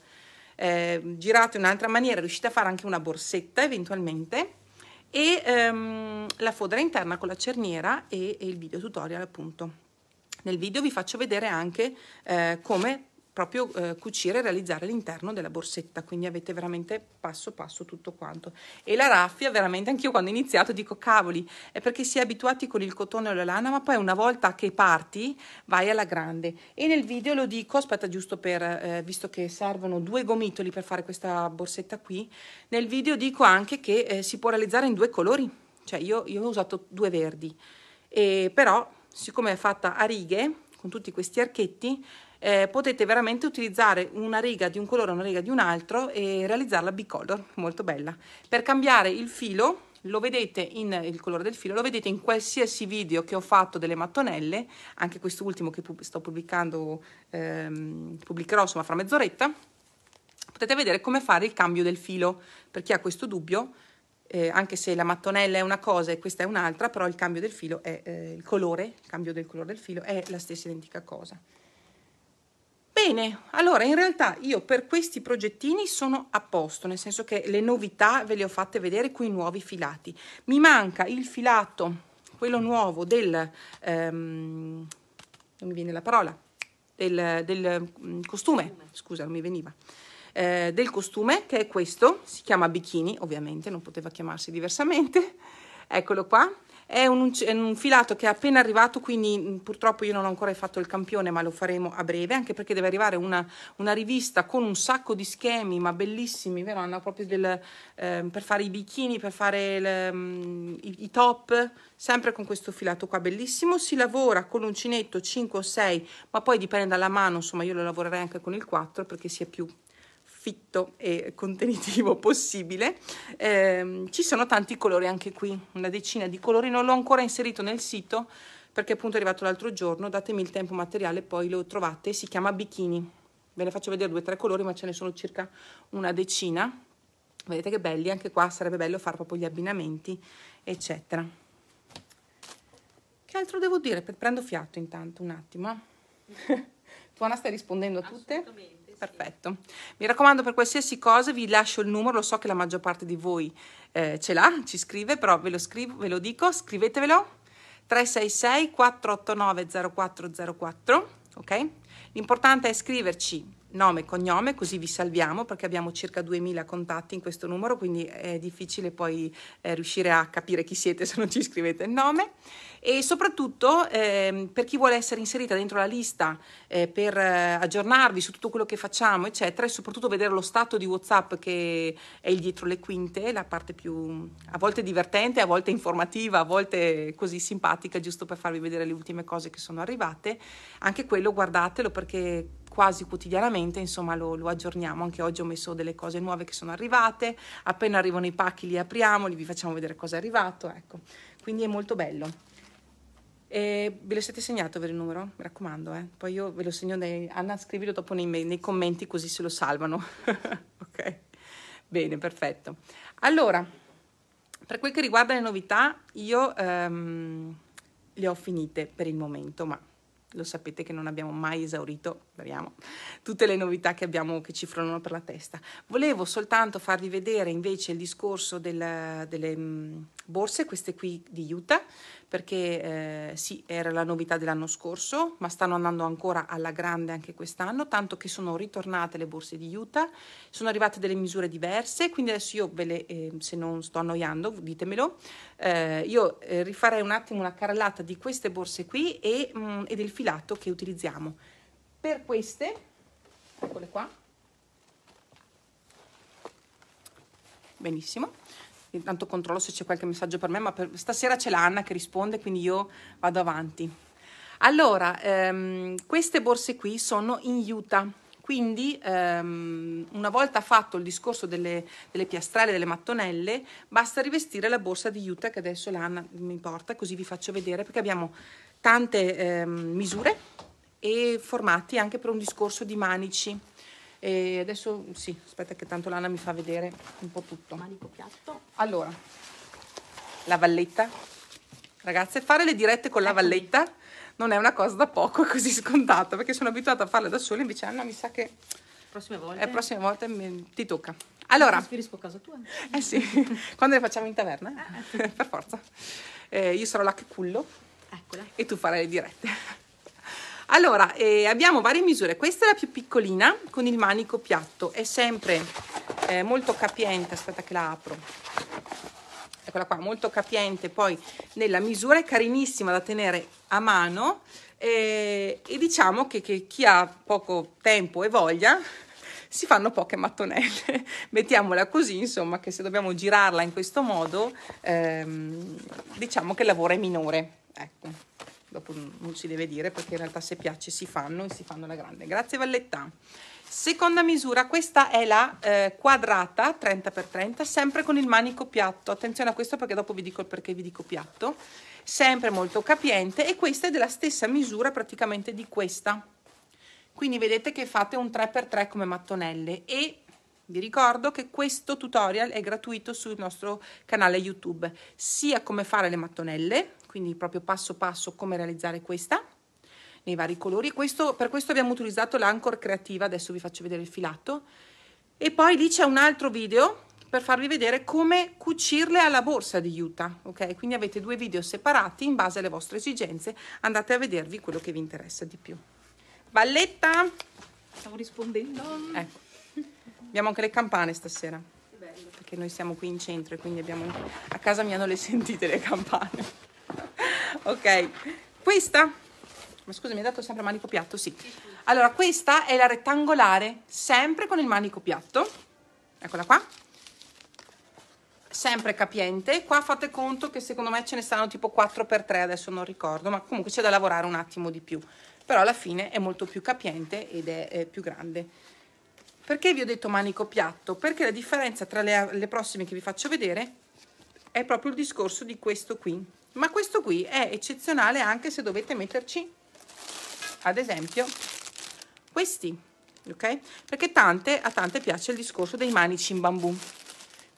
eh, girato in un'altra maniera riuscite a fare anche una borsetta eventualmente e ehm, la fodera interna con la cerniera e, e il video tutorial appunto. Nel video vi faccio vedere anche eh, come proprio eh, cucire e realizzare l'interno della borsetta, quindi avete veramente passo passo tutto quanto. E la raffia, veramente anch'io quando ho iniziato dico cavoli, è perché si è abituati con il cotone e la lana, ma poi una volta che parti vai alla grande. E nel video lo dico, aspetta giusto per, eh, visto che servono due gomitoli per fare questa borsetta qui, nel video dico anche che eh, si può realizzare in due colori, cioè io, io ho usato due verdi, e però siccome è fatta a righe, con tutti questi archetti, eh, potete veramente utilizzare una riga di un colore e una riga di un altro e realizzarla bicolor, molto bella. Per cambiare il filo, lo vedete in, il colore del filo, lo vedete in qualsiasi video che ho fatto delle mattonelle, anche quest'ultimo che pub- sto pubblicando, ehm, pubblicherò insomma fra mezz'oretta, potete vedere come fare il cambio del filo, per chi ha questo dubbio. Eh, anche se la mattonella è una cosa e questa è un'altra, però il cambio del filo è eh, il colore, il cambio del colore del filo è la stessa identica cosa. Bene, allora in realtà io per questi progettini sono a posto, nel senso che le novità ve le ho fatte vedere con i nuovi filati. Mi manca il filato, quello nuovo del, ehm, non mi viene la parola, del, del costume, costume, scusa, non mi veniva. Eh, del costume, che è questo, si chiama bikini, ovviamente non poteva chiamarsi diversamente, eccolo qua, è un, è un filato che è appena arrivato, quindi purtroppo io non ho ancora fatto il campione, ma lo faremo a breve, anche perché deve arrivare una, una rivista con un sacco di schemi, ma bellissimi, vero Anna? Proprio del, eh, per fare i bikini, per fare il, i, i top, sempre con questo filato qua, bellissimo, si lavora con l'uncinetto cinque o sei, ma poi dipende dalla mano, insomma io lo lavorerei anche con il quattro, perché sia più fitto e contenitivo possibile. Eh, ci sono tanti colori anche qui, una decina di colori, non l'ho ancora inserito nel sito perché appunto è arrivato l'altro giorno, datemi il tempo materiale poi lo trovate, si chiama bikini, ve ne faccio vedere due o tre colori ma ce ne sono circa una decina, vedete che belli, anche qua sarebbe bello fare proprio gli abbinamenti eccetera. Che altro devo dire? Prendo fiato intanto un attimo. Tu Anna stai rispondendo a tutte? Assolutamente. Perfetto, mi raccomando per qualsiasi cosa vi lascio il numero, lo so che la maggior parte di voi eh, ce l'ha, ci scrive, però ve lo, scrivo, ve lo dico, scrivetevelo, tre sei sei quattro otto nove zero quattro zero quattro, ok? L'importante è scriverci nome e cognome, così vi salviamo, perché abbiamo circa duemila contatti in questo numero, quindi è difficile poi eh, riuscire a capire chi siete se non ci scrivete il nome. E soprattutto eh, per chi vuole essere inserita dentro la lista eh, per eh, aggiornarvi su tutto quello che facciamo, eccetera, e soprattutto vedere lo stato di WhatsApp che è il dietro le quinte, la parte più a volte divertente, a volte informativa, a volte così simpatica, giusto per farvi vedere le ultime cose che sono arrivate. Anche quello guardatelo perché quasi quotidianamente insomma lo, lo aggiorniamo, anche oggi ho messo delle cose nuove che sono arrivate, appena arrivano i pacchi li apriamo, li vi facciamo vedere cosa è arrivato, ecco, quindi è molto bello. E ve lo siete segnato per il numero? Mi raccomando, eh? Poi io ve lo segno, nei... Anna scrivilo dopo nei, nei commenti così se lo salvano. Ok, bene, perfetto. Allora, per quel che riguarda le novità io ehm, le ho finite per il momento, ma lo sapete che non abbiamo mai esaurito, speriamo, tutte le novità che abbiamo, che ci fronano per la testa. Volevo soltanto farvi vedere invece il discorso del, delle, borse, queste qui di Utah, perché eh, sì, era la novità dell'anno scorso, ma stanno andando ancora alla grande anche quest'anno, tanto che sono ritornate le borse di Utah, sono arrivate delle misure diverse, quindi adesso io ve le, eh, se non sto annoiando, ditemelo, eh, io eh, rifarei un attimo una carrellata di queste borse qui e, mh, e del filato che utilizziamo. Per queste, eccole qua, benissimo. Intanto controllo se c'è qualche messaggio per me, ma per, stasera c'è l'Anna che risponde, quindi io vado avanti. Allora, ehm, queste borse qui sono in Utah, quindi ehm, una volta fatto il discorso delle, delle piastrelle, delle mattonelle, basta rivestire la borsa di Utah, che adesso l'Anna mi porta, così vi faccio vedere, perché abbiamo tante ehm, misure e formati anche per un discorso di manici. E adesso sì, aspetta che tanto l'Anna mi fa vedere un po' tutto. Manico piatto. Allora, la valletta. Ragazze, fare le dirette con la valletta non è una cosa da poco, così scontata, perché sono abituata a farle da sola, invece Anna mi sa che prossime volte eh, prossime volte mi, ti tocca. Allora, ti trasferisco a casa tua. Eh sì, quando le facciamo in taverna, eh? Per forza. Eh, io sarò là che cullo. Eccola. E tu farai le dirette. Allora, eh, abbiamo varie misure, questa è la più piccolina con il manico piatto, è sempre eh, molto capiente, aspetta che la apro, eccola qua, molto capiente poi nella misura, è carinissima da tenere a mano eh, e diciamo che, che chi ha poco tempo e voglia si fanno poche mattonelle, mettiamola così insomma, che se dobbiamo girarla in questo modo ehm, diciamo che il lavoro è minore, ecco. Dopo non si deve dire perché in realtà se piace si fanno e si fanno alla grande. Grazie Valletta. Seconda misura, questa è la eh, quadrata trenta per trenta, sempre con il manico piatto. Attenzione a questo perché dopo vi dico il perché vi dico piatto. Sempre molto capiente e questa è della stessa misura praticamente di questa. Quindi vedete che fate un tre per tre come mattonelle e vi ricordo che questo tutorial è gratuito sul nostro canale YouTube, sia come fare le mattonelle, quindi proprio passo passo come realizzare questa nei vari colori. Questo, per questo abbiamo utilizzato l'Ancora Creativa, adesso vi faccio vedere il filato. E poi lì c'è un altro video per farvi vedere come cucirle alla borsa di Utah, ok? Quindi avete due video separati in base alle vostre esigenze, andate a vedervi quello che vi interessa di più. Valletta! Stavo rispondendo. Ecco, abbiamo anche le campane stasera, perché noi siamo qui in centro e quindi abbiamo, a casa mi hanno le sentite le campane. Ok, questa, ma scusa mi hai dato sempre manico piatto? Sì. Allora questa è la rettangolare, sempre con il manico piatto, eccola qua, sempre capiente, qua fate conto che secondo me ce ne stanno tipo quattro per tre, adesso non ricordo, ma comunque c'è da lavorare un attimo di più, però alla fine è molto più capiente ed è, è più grande. Perché vi ho detto manico piatto? Perché la differenza tra le, le prossime che vi faccio vedere è proprio il discorso di questo qui. Ma questo qui è eccezionale anche se dovete metterci, ad esempio, questi, ok? Perché tante, a tante piace il discorso dei manici in bambù.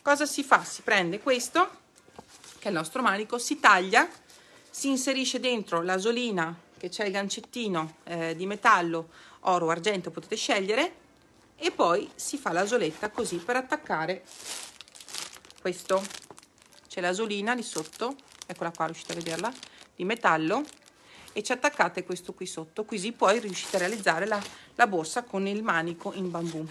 Cosa si fa? Si prende questo, che è il nostro manico, si taglia, si inserisce dentro l'asolina, che c'è il gancettino eh, di metallo, oro o argento, potete scegliere, e poi si fa l'asoletta così per attaccare questo. C'è l'asolina lì sotto. Eccola qua, riuscite a vederla, di metallo, e ci attaccate questo qui sotto, così poi riuscite a realizzare la, la borsa con il manico in bambù.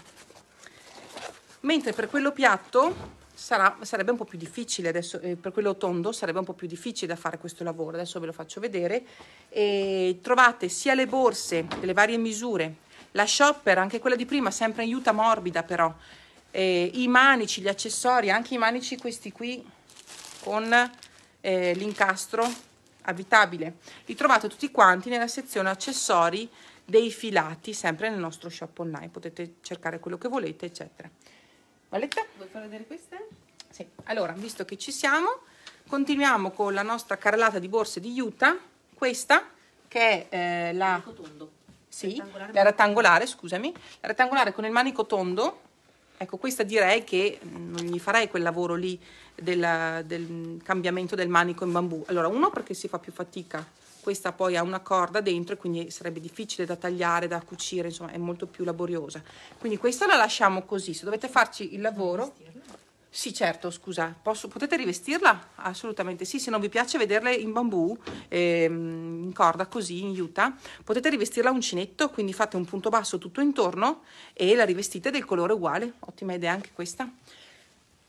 Mentre per quello piatto sarà, sarebbe un po' più difficile, adesso eh, per quello tondo sarebbe un po' più difficile da fare questo lavoro, adesso ve lo faccio vedere. E trovate sia le borse delle varie misure, la shopper, anche quella di prima, sempre in Utah morbida però, eh, i manici, gli accessori, anche i manici questi qui con... Eh, l'incastro avvitabile, li trovate tutti quanti nella sezione accessori dei filati, sempre nel nostro shop online, potete cercare quello che volete eccetera. Valletta? Vuoi far vedere queste? Sì, allora visto che ci siamo continuiamo con la nostra carrellata di borse di Utah, questa che è eh, la... tondo. Sì, rettangolare, la rettangolare, scusami, la rettangolare con il manico tondo. Ecco, questa direi che non gli farei quel lavoro lì della, del cambiamento del manico in bambù. Allora, uno perché si fa più fatica, questa poi ha una corda dentro e quindi sarebbe difficile da tagliare, da cucire, insomma è molto più laboriosa. Quindi questa la lasciamo così, se dovete farci il lavoro... Sì, certo, scusa, posso, potete rivestirla? Assolutamente sì, se non vi piace vederle in bambù, ehm, in corda così, in juta, potete rivestirla a uncinetto, quindi fate un punto basso tutto intorno e la rivestite del colore uguale, ottima idea anche questa,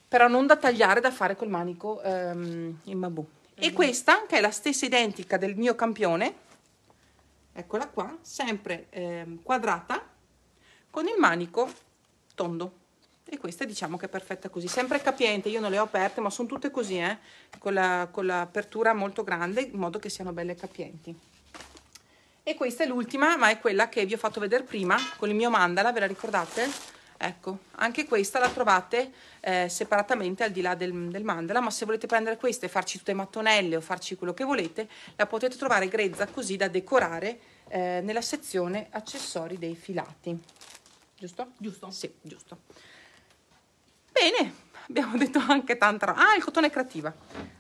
però non da tagliare, da fare col manico ehm, in bambù. Mm-hmm. E questa, che è la stessa identica del mio campione, eccola qua, sempre ehm, quadrata, con il manico tondo. E questa diciamo che è perfetta così, sempre capiente, io non le ho aperte ma sono tutte così, eh? Con la, con l'apertura molto grande in modo che siano belle capienti. E questa è l'ultima, ma è quella che vi ho fatto vedere prima con il mio mandala, ve la ricordate? Ecco, anche questa la trovate eh, separatamente al di là del, del mandala, ma se volete prendere questa e farci tutte mattonelle o farci quello che volete, la potete trovare grezza così da decorare eh, nella sezione accessori dei filati, giusto? Giusto? Sì, giusto. Bene, abbiamo detto anche tanta roba. Ah, il cotone è creativa.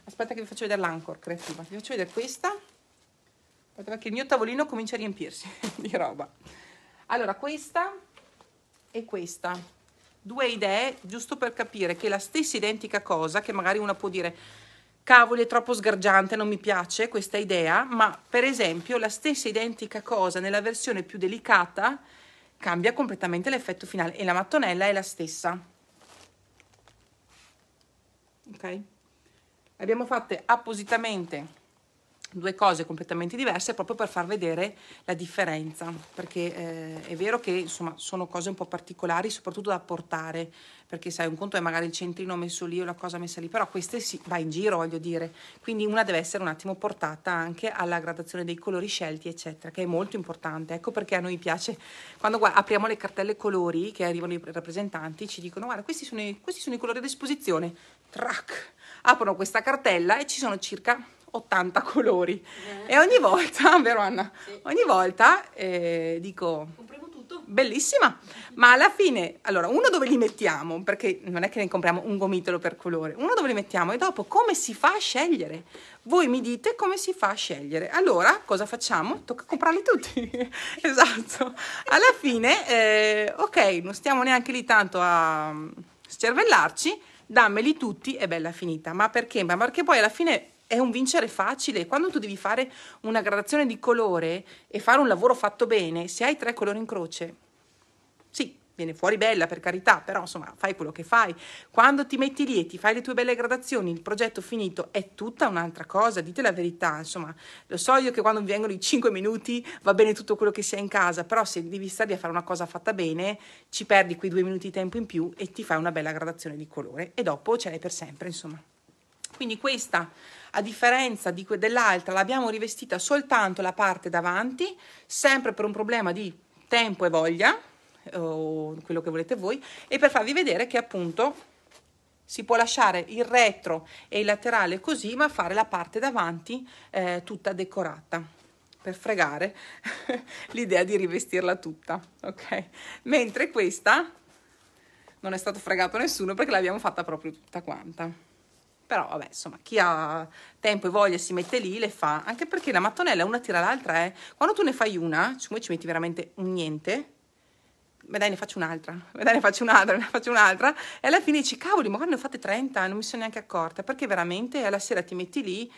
Aspetta che vi faccio vedere l'Ancora Creativa. Vi faccio vedere questa. Aspetta perché il mio tavolino comincia a riempirsi di roba. Allora, questa e questa. Due idee, giusto per capire che è la stessa identica cosa, che magari uno può dire, cavoli, è troppo sgargiante, non mi piace questa idea, ma per esempio la stessa identica cosa nella versione più delicata cambia completamente l'effetto finale e la mattonella è la stessa. Ok, abbiamo fatte appositamente due cose completamente diverse proprio per far vedere la differenza, perché eh, è vero che insomma sono cose un po' particolari, soprattutto da portare, perché sai, un conto è magari il centrino messo lì o la cosa messa lì, però queste si va in giro, voglio dire, quindi una deve essere un attimo portata anche alla gradazione dei colori scelti eccetera, che è molto importante. Ecco perché a noi piace quando guarda, apriamo le cartelle colori che arrivano i rappresentanti, ci dicono guarda questi sono i, questi sono i colori ad esposizione, trac, aprono questa cartella e ci sono circa ottanta colori, eh. E ogni volta, vero Anna? Sì. Ogni volta eh, dico, compriamo tutto, bellissima, ma alla fine, allora, uno dove li mettiamo, perché non è che ne compriamo un gomitolo per colore, uno dove li mettiamo e dopo come si fa a scegliere? Voi mi dite come si fa a scegliere, allora cosa facciamo? Tocca comprarli tutti, esatto, alla fine, eh, ok, non stiamo neanche lì tanto a scervellarci, dammeli tutti e bella finita, ma perché? Ma perché poi alla fine è un vincere facile, quando tu devi fare una gradazione di colore e fare un lavoro fatto bene, se hai tre colori in croce, sì, viene fuori bella per carità, però insomma fai quello che fai, quando ti metti lì e ti fai le tue belle gradazioni, il progetto finito è tutta un'altra cosa, dite la verità, insomma, lo so io che quando mi vengono i cinque minuti va bene tutto quello che si ha in casa, però se devi stare a fare una cosa fatta bene, ci perdi quei due minuti di tempo in più e ti fai una bella gradazione di colore e dopo ce l'hai per sempre, insomma. Quindi questa, a differenza di dell'altra, l'abbiamo rivestita soltanto la parte davanti, sempre per un problema di tempo e voglia, o quello che volete voi, e per farvi vedere che appunto si può lasciare il retro e il laterale così, ma fare la parte davanti eh, tutta decorata, per fregare l'idea di rivestirla tutta, ok? Mentre questa non è stato fregato nessuno perché l'abbiamo fatta proprio tutta quanta. Però vabbè, insomma, chi ha tempo e voglia si mette lì, le fa, anche perché la mattonella una tira l'altra, eh. Quando tu ne fai una, cioè ci metti veramente un niente, beh dai ne faccio un'altra, beh dai ne faccio un'altra, ne faccio un'altra, e alla fine dici, cavoli, magari ne ho fatte trenta, non mi sono neanche accorta, perché veramente alla sera ti metti lì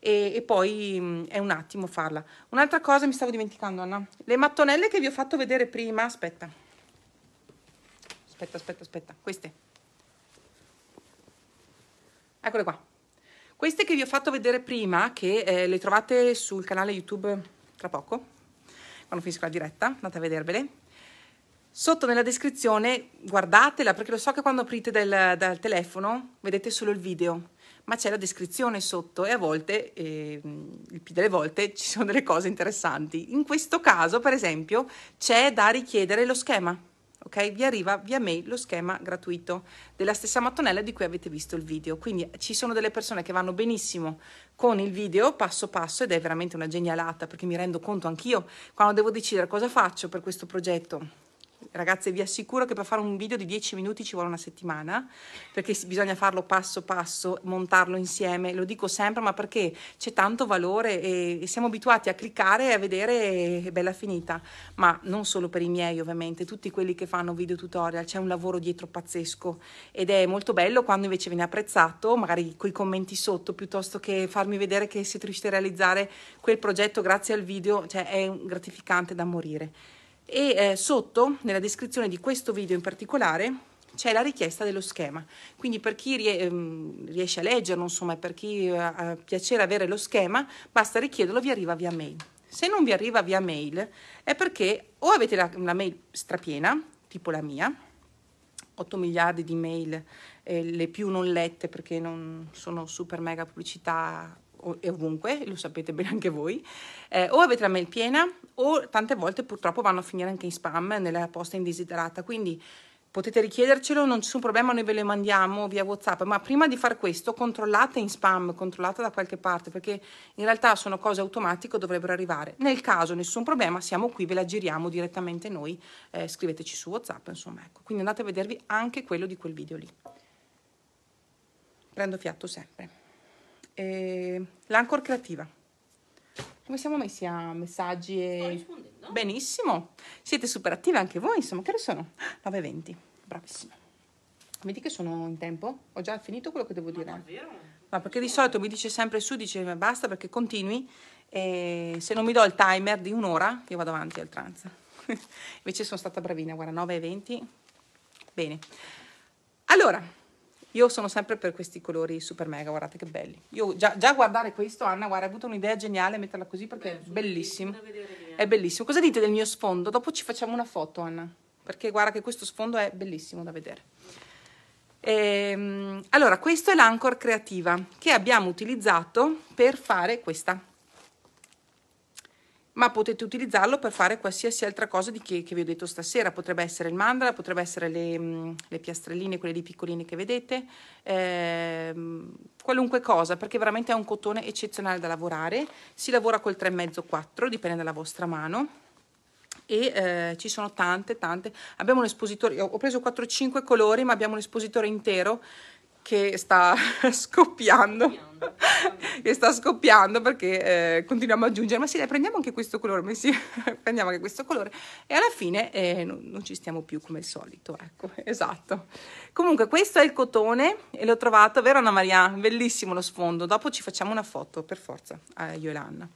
e, e poi mh, è un attimo farla. Un'altra cosa mi stavo dimenticando, Anna, le mattonelle che vi ho fatto vedere prima, aspetta, aspetta, aspetta, aspetta, queste. Eccole qua, queste che vi ho fatto vedere prima, che eh, le trovate sul canale YouTube tra poco, quando finisco la diretta, andate a vedervele, sotto nella descrizione guardatela, perché lo so che quando aprite del, dal telefono vedete solo il video, ma c'è la descrizione sotto e a volte, eh, il più delle volte, ci sono delle cose interessanti. In questo caso, per esempio, c'è da richiedere lo schema. Ok, vi arriva via mail lo schema gratuito della stessa mattonella di cui avete visto il video, quindi ci sono delle persone che vanno benissimo con il video passo passo ed è veramente una genialata, perché mi rendo conto anch'io quando devo decidere cosa faccio per questo progetto, Ragazze, vi assicuro che per fare un video di dieci minuti ci vuole una settimana, perché bisogna farlo passo passo, montarlo insieme, lo dico sempre, ma perché c'è tanto valore e siamo abituati a cliccare e a vedere è bella finita, ma non solo per i miei ovviamente, tutti quelli che fanno video tutorial, c'è un lavoro dietro pazzesco ed è molto bello quando invece viene apprezzato, magari coi commenti sotto, piuttosto che farmi vedere che siete riusciti a realizzare quel progetto grazie al video, cioè è gratificante da morire. E eh, sotto, nella descrizione di questo video in particolare, c'è la richiesta dello schema, quindi per chi rie riesce a leggerlo, insomma, per chi ha piacere avere lo schema, basta richiederlo, vi arriva via mail. Se non vi arriva via mail è perché o avete la, la mail strapiena, tipo la mia, otto miliardi di mail, eh, le più non lette perché non sono super mega pubblicità, e ovunque, lo sapete bene anche voi, eh, o avete la mail piena o tante volte purtroppo vanno a finire anche in spam, nella posta indesiderata, quindi potete richiedercelo, non c'è nessun problema, noi ve lo mandiamo via WhatsApp, ma prima di far questo controllate in spam, controllate da qualche parte, perché in realtà sono cose automatiche, dovrebbero arrivare. Nel caso nessun problema, siamo qui, ve la giriamo direttamente noi, eh, scriveteci su WhatsApp, insomma, ecco. Quindi andate a vedervi anche quello di quel video lì. Prendo fiato sempre. Eh, l'Ancora Creativa, come siamo messi a messaggi e... Sto rispondendo. Benissimo, siete super attive anche voi, insomma, che ore sono? nove e venti, bravissima, vedi che sono in tempo? Ho già finito quello che devo dire. Ma davvero? Ma perché di solito mi dice sempre su, dice basta perché continui, e se non mi do il timer di un'ora io vado avanti a oltranza. Invece sono stata bravina, guarda, nove e venti, bene. Allora, io sono sempre per questi colori super mega, guardate che belli. Io già, già guardare questo, Anna, guarda, hai avuto un'idea geniale metterla così perché beh, è bellissimo. È bellissimo. Cosa dite del mio sfondo? Dopo ci facciamo una foto, Anna, perché guarda che questo sfondo è bellissimo da vedere. Ehm, allora, questo è l'Anchor Creativa che abbiamo utilizzato per fare questa. Ma potete utilizzarlo per fare qualsiasi altra cosa di che, che vi ho detto stasera, potrebbe essere il mandala, potrebbe essere le, le piastrelline, quelle di piccoline che vedete, eh, qualunque cosa, perché veramente è un cotone eccezionale da lavorare, si lavora col tre e mezzo quattro, dipende dalla vostra mano, e eh, ci sono tante tante, abbiamo un espositore, ho preso quattro cinque colori, ma abbiamo un espositore intero che sta scoppiando, scoppiando. che sta scoppiando perché eh, continuiamo ad aggiungere, ma sì, dai, prendiamo anche questo colore, ma sì, prendiamo anche questo colore, e alla fine eh, non, non ci stiamo più come al solito, ecco, esatto. Comunque questo è il cotone e l'ho trovato, vero Anna Maria? Bellissimo lo sfondo, dopo ci facciamo una foto, per forza, eh, io e l'Anna.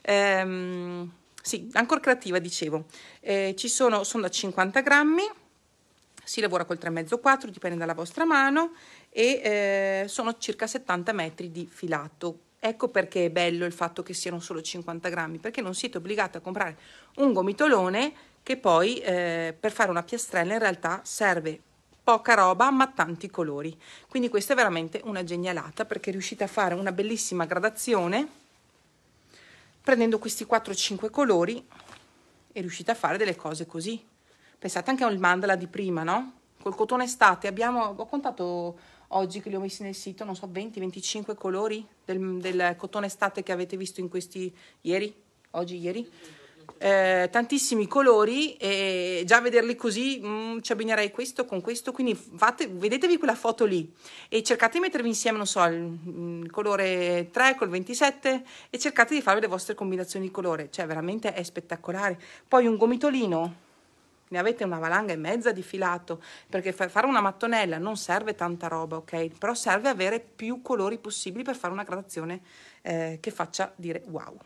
Ehm, sì, Ancora Creativa, dicevo, eh, ci sono, sono da cinquanta grammi, si lavora col tre e mezzo quattro, dipende dalla vostra mano, e eh, sono circa settanta metri di filato. Ecco perché è bello il fatto che siano solo cinquanta grammi, perché non siete obbligati a comprare un gomitolone che poi eh, per fare una piastrella in realtà serve poca roba ma tanti colori. Quindi questa è veramente una genialata, perché riuscite a fare una bellissima gradazione prendendo questi quattro cinque colori e riuscite a fare delle cose così. Pensate anche al mandala di prima, no? Col cotone estate abbiamo, ho contato oggi che li ho messi nel sito, non so, venti venticinque colori del, del cotone estate che avete visto in questi, ieri, oggi, ieri, eh, tantissimi colori, e già vederli così, mh, ci abbinerei questo con questo, quindi fate, vedetevi quella foto lì e cercate di mettervi insieme, non so, il, il colore tre col ventisette e cercate di fare le vostre combinazioni di colore, cioè veramente è spettacolare. Poi un gomitolino, ne avete una valanga e mezza di filato, perché fare una mattonella non serve tanta roba, ok? Però serve avere più colori possibili per fare una gradazione eh, che faccia dire wow.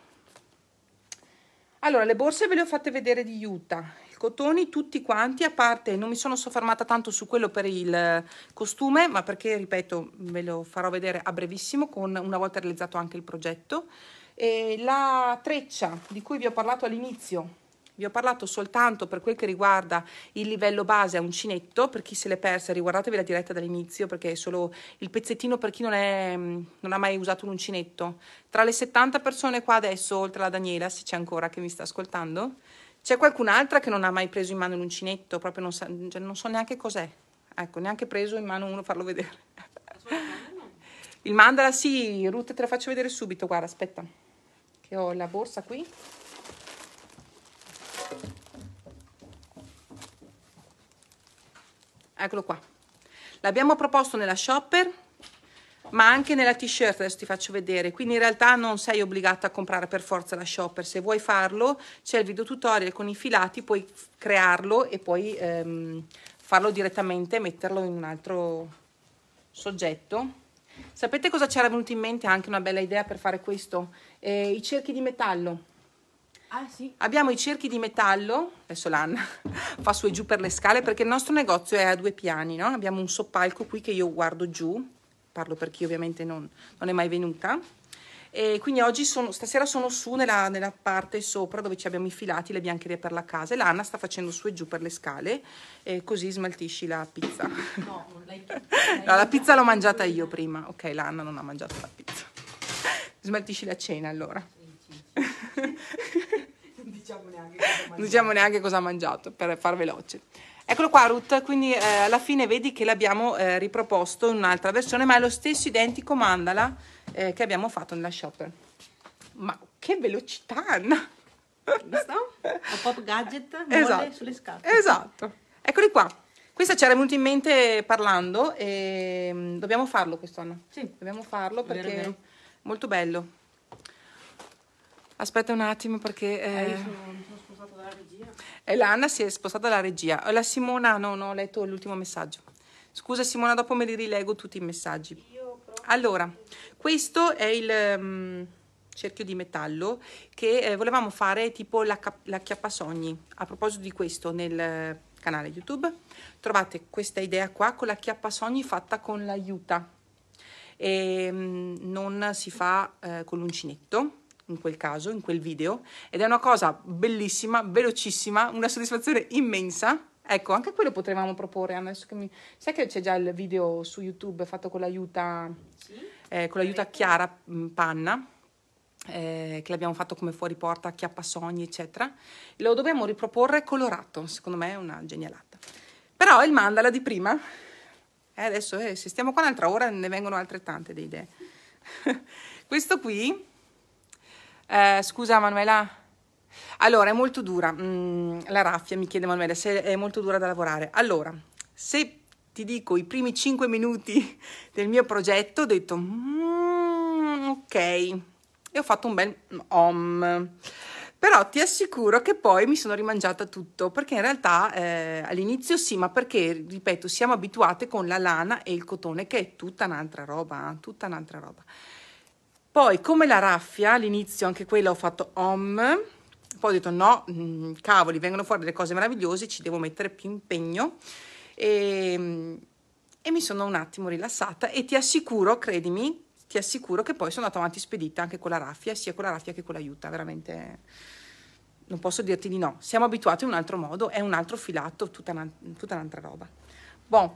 Allora, le borse ve le ho fatte vedere di Utah, i cotoni tutti quanti, a parte non mi sono soffermata tanto su quello per il costume, ma perché, ripeto, ve lo farò vedere a brevissimo, con, una volta realizzato anche il progetto. E la treccia di cui vi ho parlato all'inizio, vi ho parlato soltanto per quel che riguarda il livello base a uncinetto, per chi se l'è persa riguardatevi la diretta dall'inizio, perché è solo il pezzettino per chi non, è, non ha mai usato un uncinetto. Tra le settanta persone qua adesso, oltre alla Daniela, se c'è ancora che mi sta ascoltando, c'è qualcun'altra che non ha mai preso in mano un uncinetto, proprio non, sa, cioè non so neanche cos'è, ecco, neanche preso in mano uno, farlo vedere. Il mandala sì, Ruth, te la faccio vedere subito, guarda, aspetta, che ho la borsa qui. Eccolo qua. L'abbiamo proposto nella shopper, ma anche nella t-shirt, adesso ti faccio vedere. Quindi in realtà non sei obbligata a comprare per forza la shopper, se vuoi farlo c'è il video tutorial con i filati, puoi crearlo e poi ehm, farlo direttamente, metterlo in un altro soggetto. Sapete cosa c'era venuto in mente? Anche una bella idea per fare questo, eh, i cerchi di metallo. Ah, sì. Abbiamo i cerchi di metallo, adesso l'Anna fa su e giù per le scale perché il nostro negozio è a due piani, no? Abbiamo un soppalco qui che io guardo giù, parlo per chi ovviamente non, non è mai venuta, e quindi oggi sono, stasera sono su nella, nella parte sopra dove ci abbiamo i filati, le biancherie per la casa, e l'Anna sta facendo su e giù per le scale, e così smaltisci la pizza. No, non l'hai no, la pizza l'ho mangiata io prima, ok, l'Anna non ha mangiato la pizza. Smaltisci la cena allora. Non diciamo neanche cosa non diciamo neanche cosa ha mangiato per far veloce. Eccolo qua, Ruth. Quindi eh, alla fine vedi che l'abbiamo eh, riproposto in un'altra versione, ma è lo stesso identico mandala eh, che abbiamo fatto nella shopper. Ma che velocità, Anna! Visto? Pop-up gadget, esatto. Sulle scarpe. Esatto. Eccoli qua. Questa c'era venuta in mente parlando e dobbiamo farlo questo, Anna. Sì, dobbiamo farlo perché vero, vero. È molto bello. Aspetta un attimo perché... Eh, eh, io sono, mi sono spostata dalla regia. E l'Anna si è spostata dalla regia. La Simona, no, non ho letto l'ultimo messaggio. Scusa Simona, dopo me li rilego tutti i messaggi. Io allora, questo è il um, cerchio di metallo che eh, volevamo fare tipo la, la acchiappasogni. A proposito di questo, nel canale YouTube trovate questa idea qua con la acchiappasogni fatta con l'aiuta. E um, non si fa eh, con l'uncinetto. In quel caso, in quel video, ed è una cosa bellissima, velocissima, una soddisfazione immensa. Ecco, anche quello potremmo proporre, Anna, adesso che mi... Sai che c'è già il video su YouTube fatto con l'aiuta sì? eh, con l'aiuta Chiara Panna, eh, che l'abbiamo fatto come fuori porta, acchiappasogni, eccetera. Lo dobbiamo riproporre colorato, secondo me è una genialata. Però il mandala di prima, eh, adesso eh, se stiamo qua un'altra ora ne vengono altrettante di idee. Questo qui... Eh, scusa Manuela, allora è molto dura mm, la raffia, mi chiede Manuela se è molto dura da lavorare. Allora, se ti dico i primi cinque minuti del mio progetto ho detto mm, ok, e ho fatto un bel om, però ti assicuro che poi mi sono rimangiata tutto, perché in realtà eh, all'inizio sì, ma perché ripeto siamo abituate con la lana e il cotone, che è tutta un'altra roba, eh, tutta un'altra roba. Poi, come la raffia, all'inizio anche quella ho fatto om, poi ho detto no, cavoli, vengono fuori delle cose meravigliose, ci devo mettere più impegno, e, e mi sono un attimo rilassata, e ti assicuro, credimi, ti assicuro che poi sono andata avanti spedita anche con la raffia, sia con la raffia che con l'aiuta, veramente non posso dirti di no, siamo abituati in un altro modo, è un altro filato, tutta, una, tutta un'altra roba. Bon,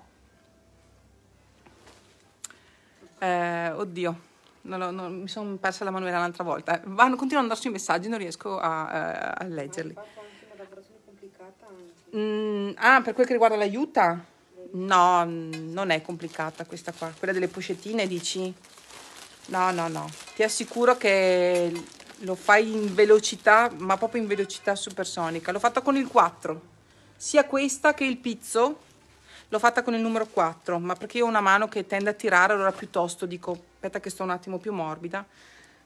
eh, oddio. No, no, no, mi sono persa la Manuela un'altra volta. Vanno, continuano ad andare sui messaggi, non riesco a, uh, a leggerli. Ma hai fatto anche una lavorazione complicata? Mm, ah, per quel che riguarda l'aiuta? No, non è complicata questa qua. Quella delle poscettine, dici? No, no, no. Ti assicuro che lo fai in velocità, ma proprio in velocità supersonica. L'ho fatta con il quattro. Sia questa che il pizzo l'ho fatta con il numero quattro, ma perché io ho una mano che tende a tirare, allora piuttosto dico... Aspetta che sto un attimo più morbida.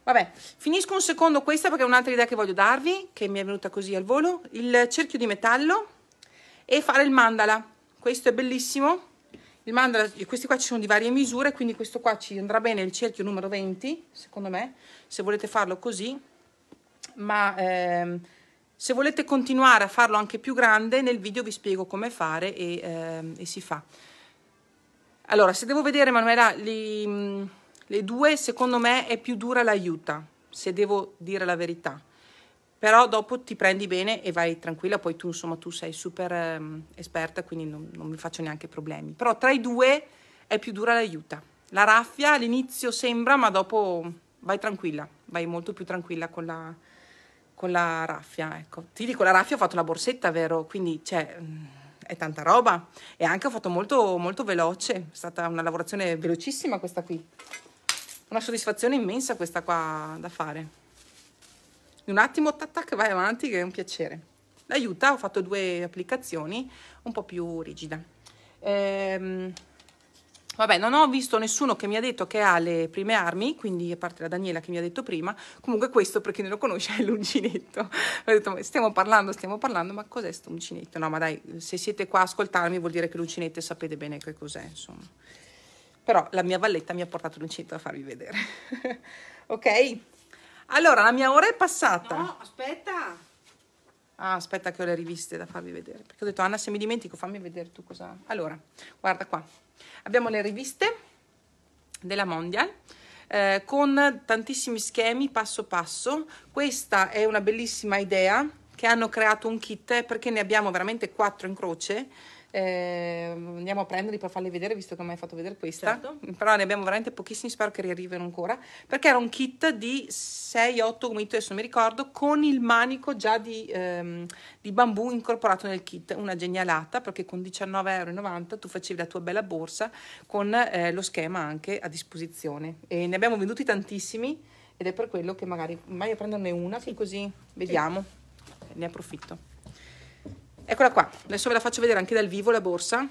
Vabbè, finisco un secondo questa perché è un'altra idea che voglio darvi, che mi è venuta così al volo. Il cerchio di metallo e fare il mandala. Questo è bellissimo. Il mandala, questi qua ci sono di varie misure, quindi questo qua ci andrà bene il cerchio numero venti, secondo me, se volete farlo così. Ma ehm, se volete continuare a farlo anche più grande, nel video vi spiego come fare e, ehm, e si fa. Allora, se devo vedere, Manuela, li... Le due, secondo me, è più dura l'aiuta, se devo dire la verità. Però dopo ti prendi bene e vai tranquilla, poi tu, insomma, tu sei super um, esperta, quindi non, non mi faccio neanche problemi. Però tra i due è più dura l'aiuta. La raffia all'inizio sembra, ma dopo vai tranquilla, vai molto più tranquilla con la, con la raffia. Ecco. Ti dico, la raffia ho fatto la borsetta, vero? Quindi, cioè... è tanta roba. E anche ho fatto molto, molto veloce, è stata una lavorazione velocissima questa qui. Una soddisfazione immensa questa qua da fare. Un attimo, tac tac, vai avanti che è un piacere. L'aiuta, ho fatto due applicazioni un po' più rigida. Ehm, vabbè, non ho visto nessuno che mi ha detto che ha le prime armi, quindi a parte la Daniela che mi ha detto prima. Comunque questo, per chi non lo conosce, è l'uncinetto. Ho detto, stiamo parlando, stiamo parlando, ma cos'è sto uncinetto? No, ma dai, se siete qua a ascoltarmi vuol dire che l'uncinetto sapete bene che cos'è, insomma. Però la mia valletta mi ha portato l'uncinetto a farvi vedere. Ok? Allora, la mia ora è passata. No, aspetta. Ah, aspetta che ho le riviste da farvi vedere, perché ho detto, Anna, se mi dimentico fammi vedere tu cosa. Allora, guarda qua, abbiamo le riviste della Mondial eh, con tantissimi schemi passo passo. Questa è una bellissima idea che hanno creato un kit, perché ne abbiamo veramente quattro in croce. Eh, andiamo a prenderli per farli vedere, visto che mi hai fatto vedere questa. Certo. Però ne abbiamo veramente pochissimi, spero che riarrivino ancora, perché era un kit di sei otto gomiti, adesso mi ricordo, con il manico già di, ehm, di bambù incorporato nel kit. Una genialata, perché con diciannove e novanta euro tu facevi la tua bella borsa con eh, lo schema anche a disposizione, e ne abbiamo venduti tantissimi, ed è per quello che magari vai a prenderne una. Sì. Così vediamo. Sì. Ne approfitto. Eccola qua, adesso ve la faccio vedere anche dal vivo la borsa.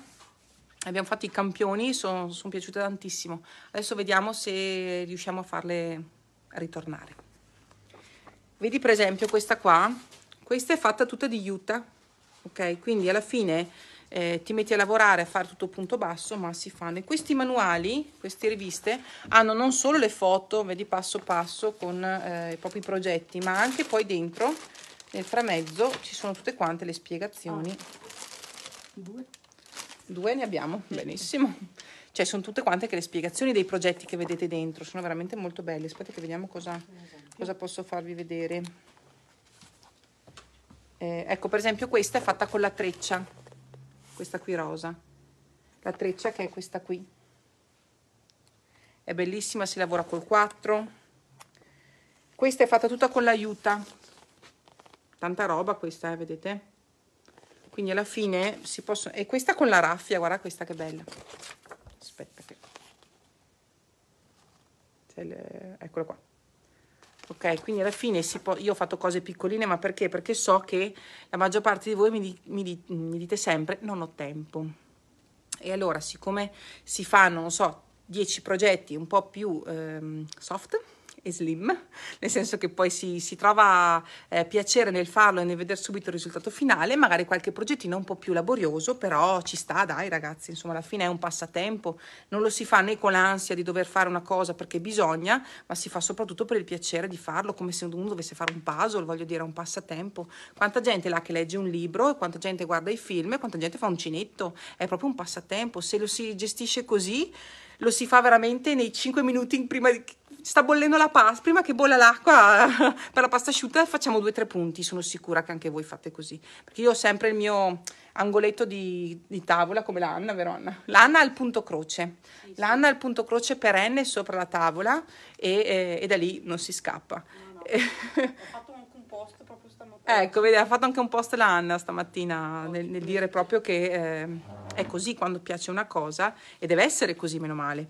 Abbiamo fatto i campioni, sono, sono piaciute tantissimo. Adesso vediamo se riusciamo a farle ritornare. Vedi per esempio questa qua, questa è fatta tutta di juta, ok? Quindi alla fine eh, ti metti a lavorare, a fare tutto punto basso, ma si fanno. E questi manuali, queste riviste, hanno non solo le foto, vedi passo passo, con eh, i propri progetti, ma anche poi dentro, nel framezzo, ci sono tutte quante le spiegazioni. Due. Due ne abbiamo, benissimo. Cioè sono tutte quante che le spiegazioni dei progetti che vedete dentro, sono veramente molto belle. Aspetta che vediamo cosa, cosa posso farvi vedere. Eh, ecco, per esempio questa è fatta con la treccia, questa qui rosa. La treccia che è questa qui. È bellissima, si lavora col quattro. Questa è fatta tutta con la juta. Tanta roba questa, eh, vedete? Quindi alla fine si possono... E questa con la raffia, guarda questa che bella. Aspetta che... Le... Eccola qua. Ok, quindi alla fine si può... Io ho fatto cose piccoline, ma perché? Perché so che la maggior parte di voi mi, di... mi, di... mi dite sempre non ho tempo. E allora, siccome si fanno, non so, dieci progetti un po' più ehm, soft... e slim, nel senso che poi si, si trova eh, piacere nel farlo e nel vedere subito il risultato finale, magari qualche progettino un po' più laborioso, però ci sta, dai ragazzi, insomma alla fine è un passatempo, non lo si fa né con l'ansia di dover fare una cosa perché bisogna, ma si fa soprattutto per il piacere di farlo, come se uno dovesse fare un puzzle, voglio dire, è un passatempo. Quanta gente là che legge un libro, quanta gente guarda i film, quanta gente fa un uncinetto, è proprio un passatempo, se lo si gestisce così, lo si fa veramente nei cinque minuti prima di... Sta bollendo la pasta, prima che bolla l'acqua per la pasta asciutta facciamo due o tre punti, sono sicura che anche voi fate così, perché io ho sempre il mio angoletto di, di tavola, come la Anna, vero Anna? L'Anna ha il punto croce, sì, sì. L'Anna ha il punto croce perenne sopra la tavola e, e, e da lì non si scappa. No, no. Ho fatto anche un post proprio stamattina. Ecco, vedi, ha fatto anche un post la Anna stamattina, oh, nel, nel dire proprio che eh, è così quando piace una cosa e deve essere così, meno male.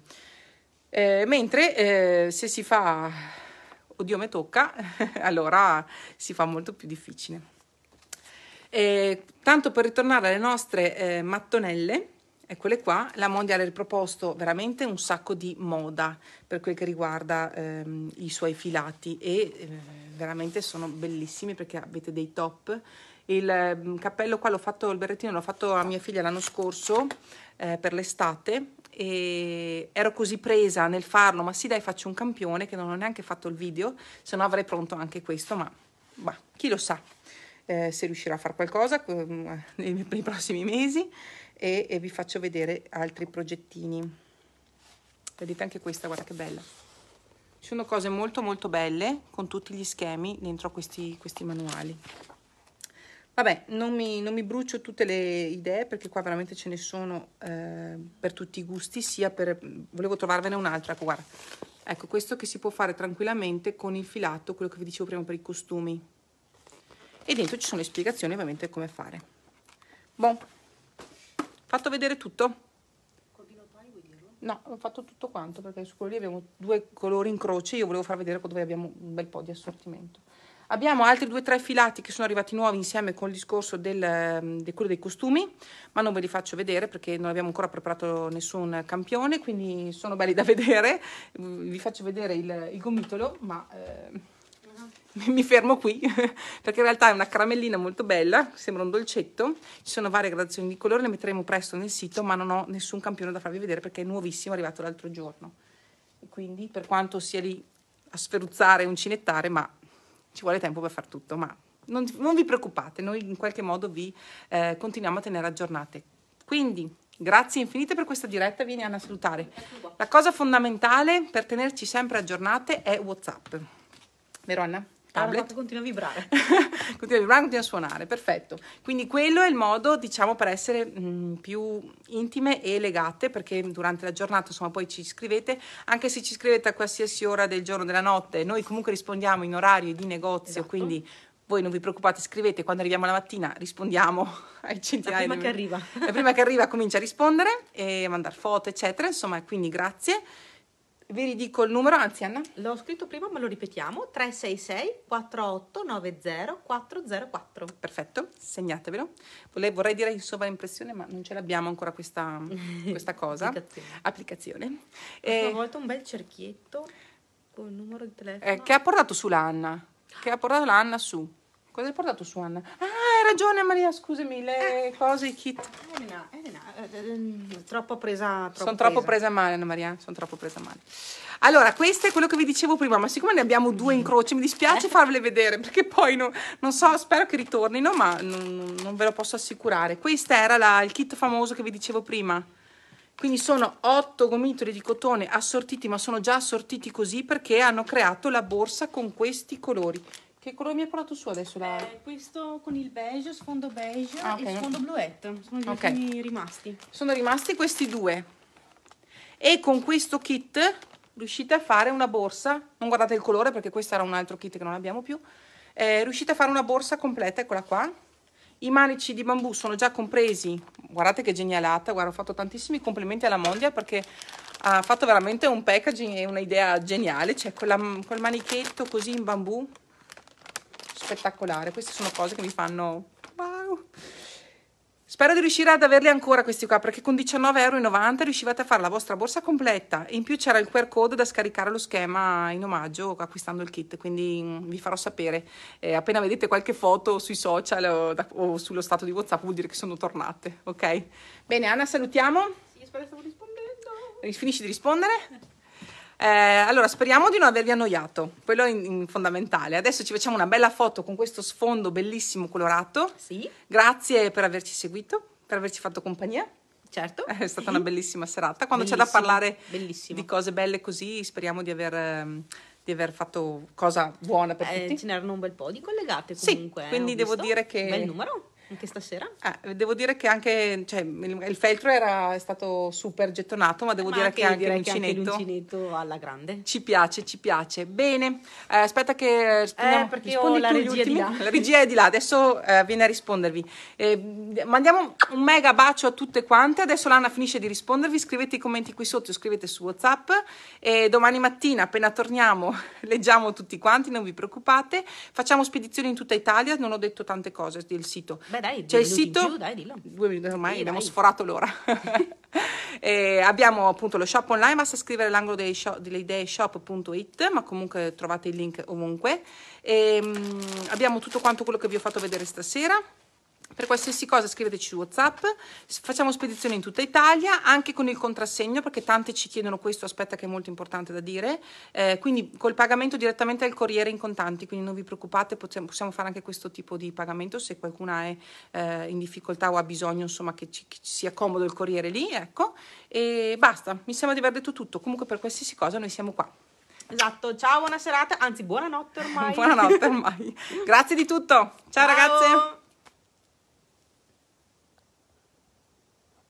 Eh, mentre eh, se si fa, oddio me tocca, allora si fa molto più difficile. Eh, tanto per ritornare alle nostre eh, mattonelle, eccole qua, la Mondiale ha riproposto veramente un sacco di moda per quel che riguarda ehm, i suoi filati e eh, veramente sono bellissimi perché avete dei top. Il cappello qua l'ho fatto, il berrettino l'ho fatto a mia figlia l'anno scorso eh, per l'estate e ero così presa nel farlo, ma sì dai faccio un campione, che non ho neanche fatto il video, se no avrei pronto anche questo, ma bah, chi lo sa eh, se riuscirò a fare qualcosa eh, nei, nei prossimi mesi e, e vi faccio vedere altri progettini. Vedete anche questa, guarda che bella, ci sono cose molto molto belle con tutti gli schemi dentro questi, questi manuali. Vabbè, non mi, non mi brucio tutte le idee perché qua veramente ce ne sono eh, per tutti i gusti, sia per... volevo trovarvene un'altra, ecco guarda, ecco questo che si può fare tranquillamente con il filato, quello che vi dicevo prima per i costumi, e dentro ci sono le spiegazioni ovviamente come fare. Bon, fatto vedere tutto? No, ho fatto tutto quanto perché su quello lì abbiamo due colori in croce, io volevo far vedere qua dove abbiamo un bel po' di assortimento. Abbiamo altri due o tre filati che sono arrivati nuovi insieme con il discorso del, di quello dei costumi, ma non ve li faccio vedere perché non abbiamo ancora preparato nessun campione, quindi sono belli da vedere. Vi faccio vedere il, il gomitolo, ma eh, uh-huh. mi fermo qui perché in realtà è una caramellina molto bella, sembra un dolcetto. Ci sono varie gradazioni di colore, le metteremo presto nel sito, ma non ho nessun campione da farvi vedere perché è nuovissimo, è arrivato l'altro giorno. E quindi per quanto sia lì a sferruzzare e uncinettare, ma ci vuole tempo per far tutto, ma non, non vi preoccupate, noi in qualche modo vi eh, continuiamo a tenere aggiornate. Quindi grazie infinite per questa diretta, vieni Anna a salutare. La cosa fondamentale per tenerci sempre aggiornate è WhatsApp, vero Anna? Tablet. Continua a vibrare. Continua a vibrare, continua a suonare, perfetto. Quindi quello è il modo, diciamo, per essere mh, più intime e legate, perché durante la giornata, insomma, poi ci scrivete, anche se ci scrivete a qualsiasi ora del giorno, della notte, noi comunque rispondiamo in orario di negozio, esatto. Quindi voi non vi preoccupate, scrivete, quando arriviamo la mattina rispondiamo ai centinaia. La prima di... che arriva. La prima che arriva comincia a rispondere e a mandare foto, eccetera, insomma, quindi grazie. Vi ridico il numero, anzi Anna? L'ho scritto prima ma lo ripetiamo, tre sei sei quattro otto nove zero quattro zero quattro. Perfetto, segnatevelo. Vorrei, vorrei dire in sovraimpressione ma non ce l'abbiamo ancora questa, questa cosa. Applicazione. Applicazione. E... una volta un bel cerchietto con il numero di telefono. Eh, che ha portato su l'Anna, che ha portato l'Anna su. Cosa hai portato su Anna? Ah, hai ragione Maria, scusami, le eh. cose, i kit. Elena, Elena, eh, troppo presa. Troppo sono troppo presa, presa male Anna Maria, sono troppo presa male. Allora, questo è quello che vi dicevo prima, ma siccome ne abbiamo due in croce, mi dispiace eh. farvele vedere, perché poi no, non so, spero che ritornino, ma non, non ve lo posso assicurare. Questo era la, il kit famoso che vi dicevo prima. Quindi sono otto gomitoli di cotone assortiti, ma sono già assortiti così perché hanno creato la borsa con questi colori. Che colore mi hai portato su adesso? La... Eh, questo con il beige, sfondo beige ah, okay. e sfondo bluette, sono gli okay. ultimi rimasti. Sono rimasti questi due. E con questo kit riuscite a fare una borsa, non guardate il colore perché questo era un altro kit che non abbiamo più, eh, riuscite a fare una borsa completa, eccola qua. I manici di bambù sono già compresi, guardate che genialata, guarda, ho fatto tantissimi complimenti alla Mondial perché ha fatto veramente un packaging e un'idea geniale, cioè quella, quel manichetto così in bambù. Spettacolare, queste sono cose che mi fanno wow. Spero di riuscire ad averli ancora questi qua perché con diciannove e novanta euro riuscivate a fare la vostra borsa completa e in più c'era il Q R code da scaricare lo schema in omaggio acquistando il kit, quindi vi farò sapere eh, appena vedete qualche foto sui social o, da, o sullo stato di WhatsApp vuol dire che sono tornate, ok? Bene Anna, salutiamo. Sì, spero stavo rispondendo. Finisci di rispondere? Eh, allora speriamo di non avervi annoiato, quello è in, in fondamentale. Adesso ci facciamo una bella foto con questo sfondo bellissimo colorato. Sì. Grazie per averci seguito, per averci fatto compagnia. Certo. È stata una bellissima serata. Quando c'è da parlare bellissimo. Di cose belle così, speriamo di aver, di aver fatto cosa buona per eh, tutti. Ce n'erano un bel po' di collegate comunque. Sì, quindi devo visto. dire che... Bel numero. Anche stasera? Eh, devo dire che anche cioè, il feltro era è stato super gettonato, ma devo ma dire anche, che anche l'uncinetto, anche l'uncinetto alla grande. Ci piace, ci piace. Bene, eh, aspetta che rispondiamo. Eh, perché ho la regia di là. La regia è di là, adesso eh, viene a rispondervi. Eh, mandiamo un mega bacio a tutte quante, adesso l'Anna finisce di rispondervi, scrivete i commenti qui sotto, scrivete su WhatsApp e domani mattina appena torniamo leggiamo tutti quanti, non vi preoccupate, facciamo spedizioni in tutta Italia, non ho detto tante cose del sito. Beh, dai, c'è il sito, più, dai, dillo. Due minuti ormai, abbiamo sforato l'ora. E abbiamo appunto lo shop online, basta scrivere l'angolo delle idee shop punto it, ma comunque trovate il link ovunque. E, um, abbiamo tutto quanto quello che vi ho fatto vedere stasera. Per qualsiasi cosa scriveteci su WhatsApp, facciamo spedizione in tutta Italia, anche con il contrassegno, perché tante ci chiedono questo, aspetta che è molto importante da dire, eh, quindi col pagamento direttamente al corriere in contanti, quindi non vi preoccupate, possiamo, possiamo fare anche questo tipo di pagamento se qualcuna è eh, in difficoltà o ha bisogno insomma che ci, che ci sia comodo il corriere lì, ecco, e basta, mi sembra di aver detto tutto, comunque per qualsiasi cosa noi siamo qua. Esatto, ciao, buona serata, anzi buonanotte ormai. Buonanotte ormai, grazie di tutto, ciao, ciao. Ragazze.